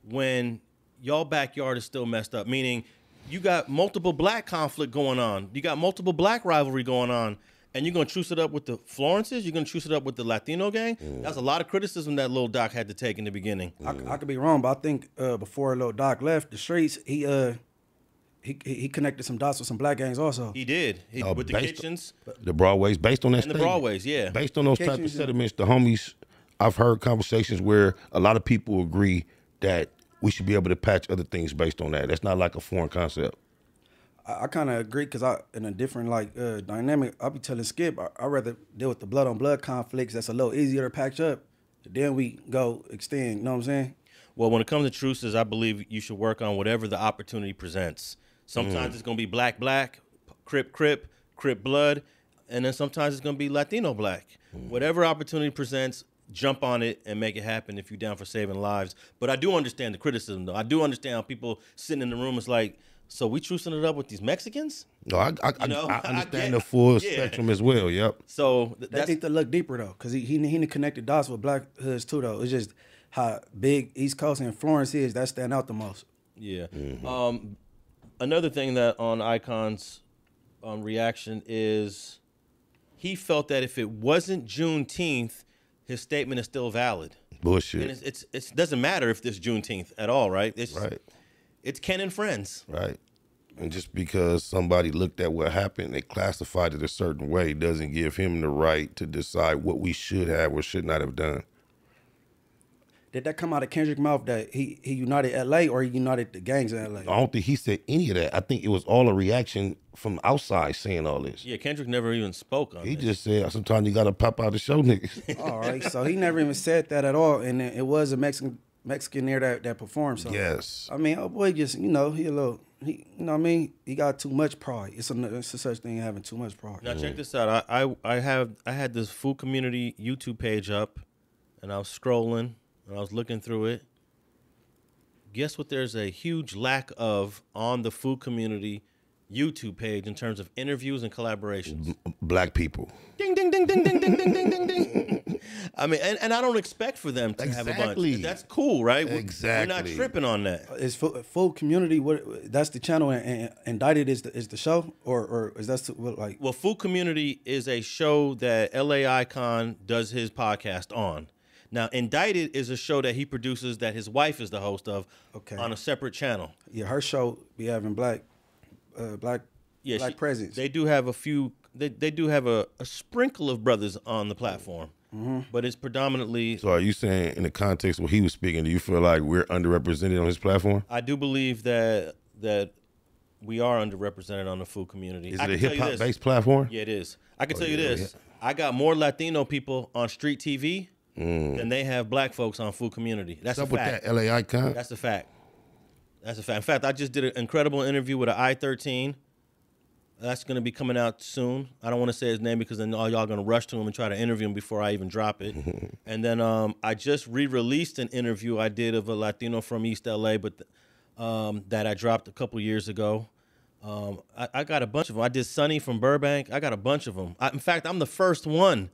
when y'all backyard is still messed up? Meaning, you got multiple black conflict going on. You got multiple black rivalry going on. And you're going to truce it up with the Florences? You're going to truce it up with the Latino gang? That's a lot of criticism that Lil Doc had to take in the beginning. I could be wrong, but I think before Lil Doc left the streets, he connected some dots with some black gangs also. He did. With the Kitchens. The Broadways. Based on that statement. The Broadways, yeah. Based on those type of settlements, the homies, I've heard conversations where a lot of people agree that we should be able to patch other things based on that. That's not like a foreign concept. I kind of agree because in a different like dynamic, I'll be telling Skip, I'd rather deal with the blood on blood conflicts. That's a little easier to patch up. Then we go extend, you know what I'm saying? Well, when it comes to truces, I believe you should work on whatever the opportunity presents. Sometimes it's going to be black, crip blood, and then sometimes it's going to be Latino black. Whatever opportunity presents, jump on it and make it happen if you're down for saving lives. But I do understand the criticism, though. I do understand how people sitting in the room is like, so we trucing it up with these Mexicans? No, I understand the full spectrum as well, yep. So I think to look deeper, though, because he connected dots with black hoods, too, though. It's just how big East Coast and Florence is, that stand out the most. Yeah. Another thing that on Icon's reaction is he felt that if it wasn't Juneteenth, his statement is still valid. Bullshit. And it's doesn't matter if this Juneteenth at all, right? It's, right. It's Ken and Friends. Right. And just because somebody looked at what happened, they classified it a certain way, doesn't give him the right to decide what we should have or should not have done. Did that come out of Kendrick's mouth that he united L.A. or he united the gangs in L.A.? I don't think he said any of that. I think it was all a reaction from outside saying all this. Yeah, Kendrick never even spoke on it. He just said, sometimes you got to pop out the show, niggas. All right, so he never even said that at all. And it was a Mexican there that performed. So, yes. I mean, oh boy, just, you know, he a little... He, you know what I mean? He got too much pride. It's a such thing having too much pride. Now check this out. I had this food community YouTube page up, and I was scrolling and I was looking through it. Guess what? There's a huge lack of on the food community YouTube page in terms of interviews and collaborations. Black people. Ding ding ding ding ding ding ding ding ding ding. I mean, and I don't expect for them to have a bunch. That's cool, right? Exactly. We're not tripping on that. Is food community? What? That's the channel, and Indicted is the show, or is that like? Well, Food Community is a show that LA Icon does his podcast on. Now, Indicted is a show that he produces that his wife is the host of, okay, on a separate channel. Yeah, her show be having black presence. They do have a few. They do have a sprinkle of brothers on the platform, mm-hmm, but it's predominantly. So are you saying in the context where he was speaking, do you feel like we're underrepresented on his platform? I do believe that we are underrepresented on the food community. Is it a hip-hop based platform? Yeah, it is. I can tell you this. I got more Latino people on street TV than they have black folks on food community. That's a fact. What's up with that LA Icon? That's a fact. That's a fact. In fact, I just did an incredible interview with an I-13. That's going to be coming out soon. I don't want to say his name because then all y'all going to rush to him and try to interview him before I even drop it. And then I just re-released an interview I did of a Latino from East LA, but that I dropped a couple years ago. I got a bunch of them. I did Sonny from Burbank. I got a bunch of them. In fact, I'm the first one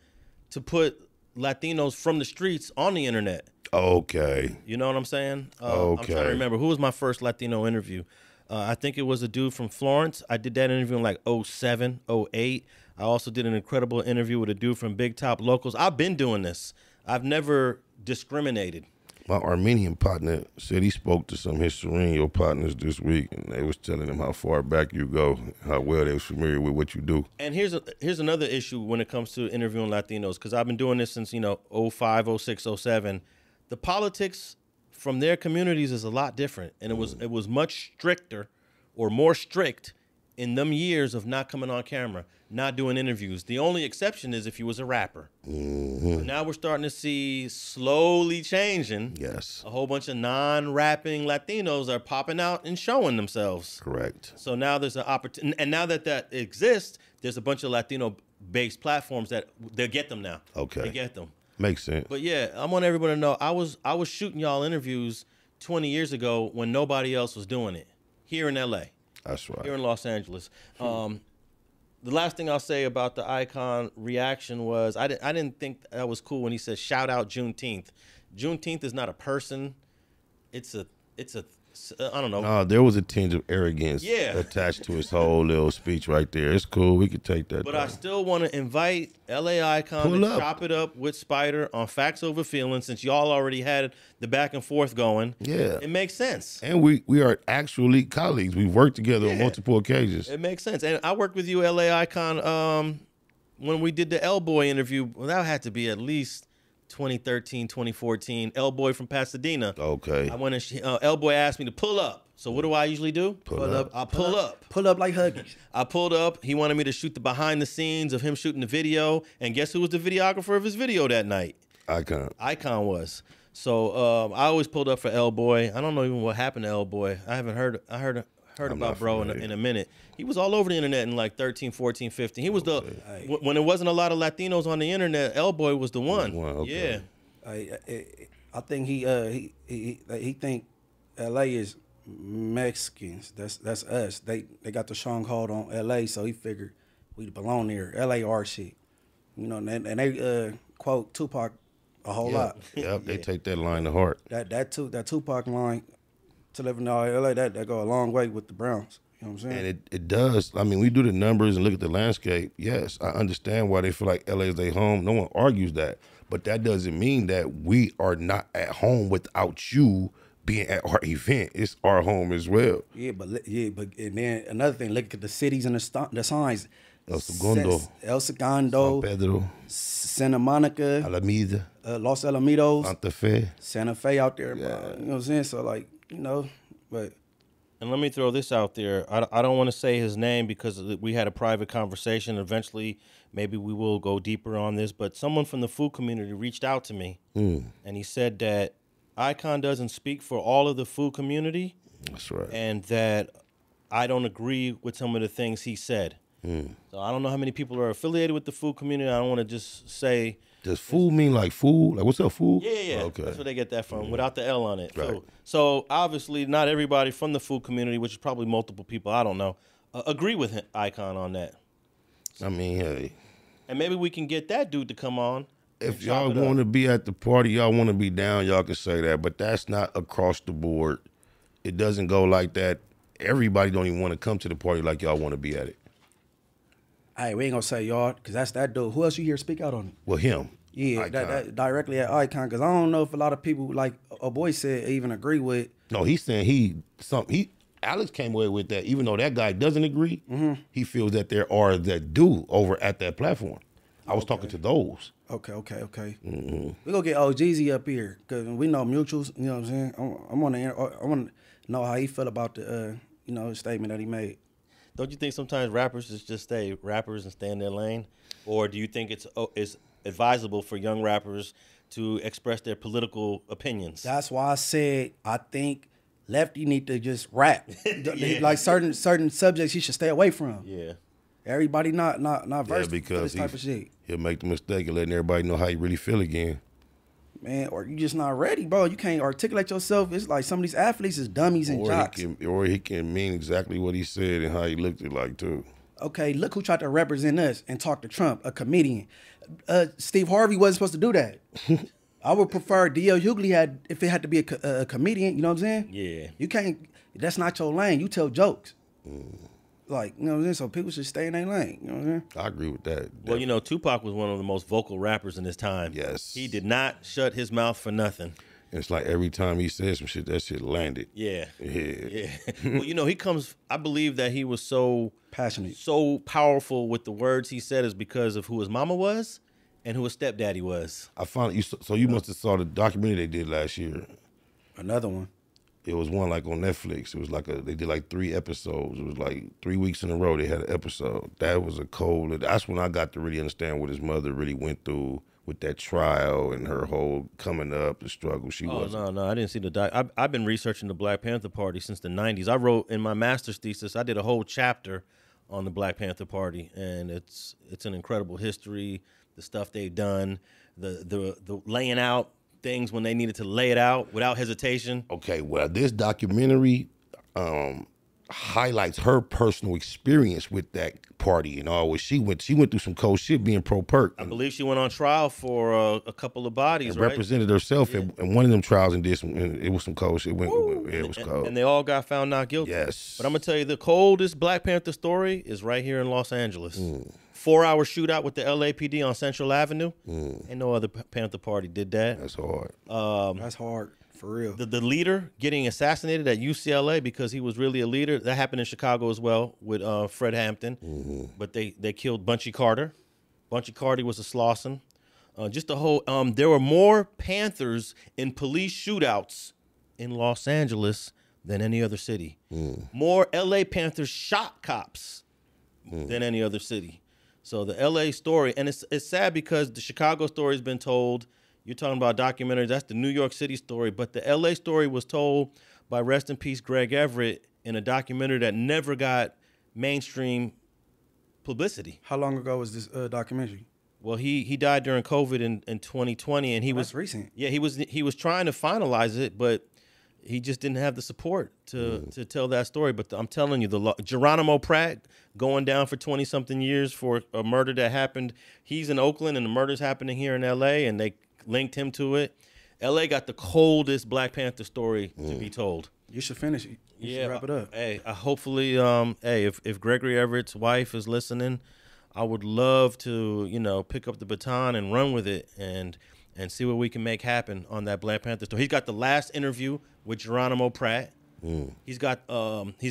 to put Latinos from the streets on the internet. Okay. You know what I'm saying? Okay. I'm trying to remember. Who was my first Latino interview? I think it was a dude from Florence. I did that interview in like 07, 08. I also did an incredible interview with a dude from Big Top Locals. I've been doing this. I've never discriminated. My Armenian partner said he spoke to some Historino partners this week, and they was telling him how far back you go, how well they was familiar with what you do. And here's another issue when it comes to interviewing Latinos, because I've been doing this since, you know, 05, 06, 07. The politics from their communities is a lot different, and it was much stricter or more strict in them years of not coming on camera, not doing interviews. The only exception is if you was a rapper. Mm-hmm. So now we're starting to see slowly changing. Yes, a whole bunch of non-rapping Latinos are popping out and showing themselves. Correct. So now there's an opportunity, and now that exists, there's a bunch of Latino-based platforms that they'll get them now. Okay, they get them. Makes sense. But yeah, I want everyone to know I was shooting y'all interviews 20 years ago when nobody else was doing it here in LA. That's right. Here in Los Angeles. The last thing I'll say about the Icon reaction was I didn't think that was cool when he said shout out Juneteenth. Juneteenth is not a person. It's a I don't know. There was a tinge of arrogance attached to his whole little speech right there. It's cool. We could take that. But down. I still want to invite LA Icon to chop it up with Spider on Facts Over Feelings, since y'all already had the back and forth going. Yeah. It makes sense. And we are actually colleagues. We've worked together on multiple occasions. It makes sense. And I worked with you, LA Icon, when we did the L-Boy interview. Well, that had to be at least 2013, 2014, L-Boy from Pasadena. Okay. I went and L-Boy asked me to pull up. So what do I usually do? Pull up. I pull up. Pull up like Huggies. I pulled up. He wanted me to shoot the behind the scenes of him shooting the video. And guess who was the videographer of his video that night? Icon. Icon was. So I always pulled up for L-Boy. I don't know even what happened to L-Boy. I haven't heard. I heard about bro in a minute. He was all over the internet in like 13, 14, 15. He was when it wasn't a lot of Latinos on the internet, L-Boy was the one. Okay. Yeah. I think he think LA is Mexicans. That's us. They got the stronghold on LA, so he figured we belong there. LAR shit. You know, and they quote Tupac a whole lot. Yep, they take that line to heart. That Tupac line to live in LA, that go a long way with the Browns. You know what I'm saying? And it does. I mean, we do the numbers and look at the landscape. Yes, I understand why they feel like LA is their home. No one argues that. But that doesn't mean that we are not at home without you being at our event. It's our home as well. Yeah, but and then another thing, look at the cities and the signs. El Segundo, San Pedro, Santa Monica, Alameda, Los Alamitos, Santa Fe out there, bro. You know what I'm saying? So like, you know, but. And let me throw this out there. I don't want to say his name because we had a private conversation. Eventually, maybe we will go deeper on this. But someone from the food community reached out to me, and he said that Icon doesn't speak for all of the food community. That's right. And that I don't agree with some of the things he said. So I don't know how many people are affiliated with the food community. I don't want to just say. Does food mean like food? Like what's up, food? Yeah. Okay. That's where they get that from, without the L on it. Right. So obviously not everybody from the food community, which is probably multiple people, I don't know, agree with him, Icon, on that. So, I mean, hey. And maybe we can get that dude to come on. If y'all want to be at the party, y'all want to be down, y'all can say that. But that's not across the board. It doesn't go like that. Everybody don't even want to come to the party like y'all want to be at it. Hey, we ain't gonna say y'all, because that's that dude. Who else you hear speak out on it? Well, him. Yeah, that directly at Icon, because I don't know if a lot of people, like a boy said, even agree with. No, he's saying Alex came away with that, even though that guy doesn't agree, he feels that there are that do over at that platform. I was talking to those. Okay. We're gonna get OGZ up here, because we know mutuals, you know what I'm saying? I wanna know how he felt about the you know, statement that he made. Don't you think sometimes rappers just stay rappers and stay in their lane? Or do you think it's advisable for young rappers to express their political opinions? That's why I said I think Lefty need to just rap. Like certain subjects he should stay away from. Yeah. Everybody not versed for this type of shit. He'll make the mistake of letting everybody know how you really feel again. Man, or you just not ready, bro. You can't articulate yourself. It's like some of these athletes is dummies and jocks. Or he can mean exactly what he said and how he looked it like, too. Okay, look who tried to represent us and talk to Trump, a comedian. Steve Harvey wasn't supposed to do that. I would prefer D.L. Hughley if it had to be a comedian, you know what I'm saying? Yeah. You can't, that's not your lane. You tell jokes. Like, you know what I'm saying? So people should stay in their lane, you know what I'm saying? I agree with that. Definitely. Well, you know, Tupac was one of the most vocal rappers in his time. Yes. He did not shut his mouth for nothing. And it's like every time he said some shit, that shit landed. Yeah. Well, you know, he comes, I believe that he was so passionate, so powerful with the words he said is because of who his mama was and who his stepdaddy was. I found you. So you must have saw the documentary they did last year. Another one. It was one like on Netflix. It was like they did like 3 episodes. It was like 3 weeks in a row they had an episode. That was a cold. That's when I got to really understand what his mother really went through with that trial and her whole coming up, the struggle. She was. Oh, no, I didn't see the doc. I've been researching the Black Panther Party since the 90s. I wrote in my master's thesis, I did a whole chapter on the Black Panther Party, and it's an incredible history, the stuff they've done, the laying out things when they needed to lay it out without hesitation. Okay, well, this documentary highlights her personal experience with that party and all. She went through some cold shit being pro-perk. I believe she went on trial for a couple of bodies, and right? Represented herself in one of them trials and did some. And it was some cold shit. It was cold. And they all got found not guilty. Yes. But I'm going to tell you, the coldest Black Panther story is right here in Los Angeles. Four-hour shootout with the LAPD on Central Avenue. And no other Panther Party did that. That's hard. That's hard, for real. The leader getting assassinated at UCLA because he was really a leader. That happened in Chicago as well with Fred Hampton. But they killed Bunchy Carter. Bunchy Carter was a Slauson. Just the whole, there were more Panthers in police shootouts in Los Angeles than any other city. More LA Panthers shot cops than any other city. So the L.A. story, and it's sad because the Chicago story has been told. You're talking about documentaries. That's the New York City story. But the L.A. story was told by, rest in peace, Greg Everett in a documentary that never got mainstream publicity. How long ago was this documentary? Well, he died during COVID in 2020, and he was recent. Yeah, he was trying to finalize it, but he just didn't have the support to tell that story. But I'm telling you, the Geronimo Pratt going down for 20-something years for a murder that happened. He's in Oakland, and the murder's happening here in L.A., and they linked him to it. L.A. got the coldest Black Panther story to be told. You should finish. You should wrap it up. Hey, hopefully, hey, if Gregory Everett's wife is listening, I would love to, you know, pick up the baton and run with it and see what we can make happen on that Black Panther story. He's got the last interview with Geronimo Pratt. Mm. He's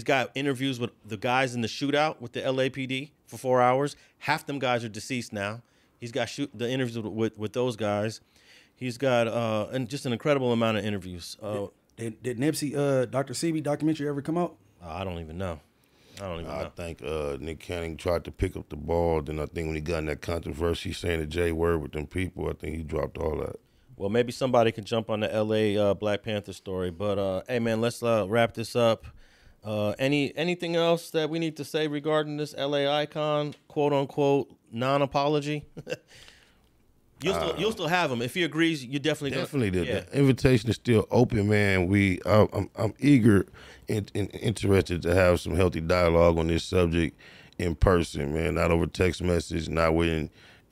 got interviews with the guys in the shootout with the LAPD for 4 hours. Half them guys are deceased now. He's got the interviews with those guys. He's got and just an incredible amount of interviews. Did Nipsey Dr. Sebi documentary ever come out? I don't even know. I don't even know. I think Nick Cannon tried to pick up the ball. Then I think when he got in that controversy saying the J word with them people, I think he dropped all that. Well, maybe somebody can jump on the L.A. Black Panther story. But, hey, man, let's wrap this up. Anything else that we need to say regarding this L.A. icon, quote-unquote, non-apology? You'll still have him. If he agrees, you definitely did. The invitation is still open, man. I'm eager and interested to have some healthy dialogue on this subject in person, man, not over text message, not when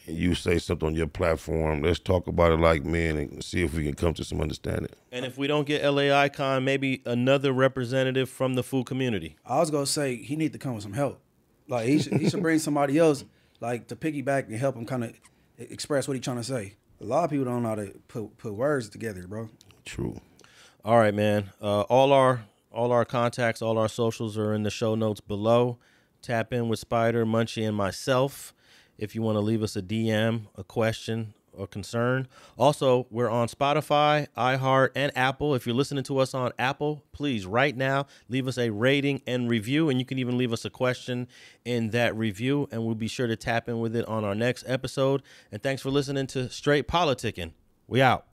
you say something on your platform. Let's talk about it like men and see if we can come to some understanding. And if we don't get LA Icon, maybe another representative from the food community. I was going to say he need to come with some help. Like he should bring somebody else like to piggyback and help him kind of express what he's trying to say. A lot of people don't know how to put words together, bro. True. All right, man. All our contacts, all our socials are in the show notes below. Tap in with Spider, Munchie, and myself if you want to leave us a DM, a question, or concern. Also, we're on Spotify, iHeart, and Apple. If you're listening to us on Apple, please, right now, leave us a rating and review, and you can even leave us a question in that review, and we'll be sure to tap in with it on our next episode. And thanks for listening to Straight Politicking. We out.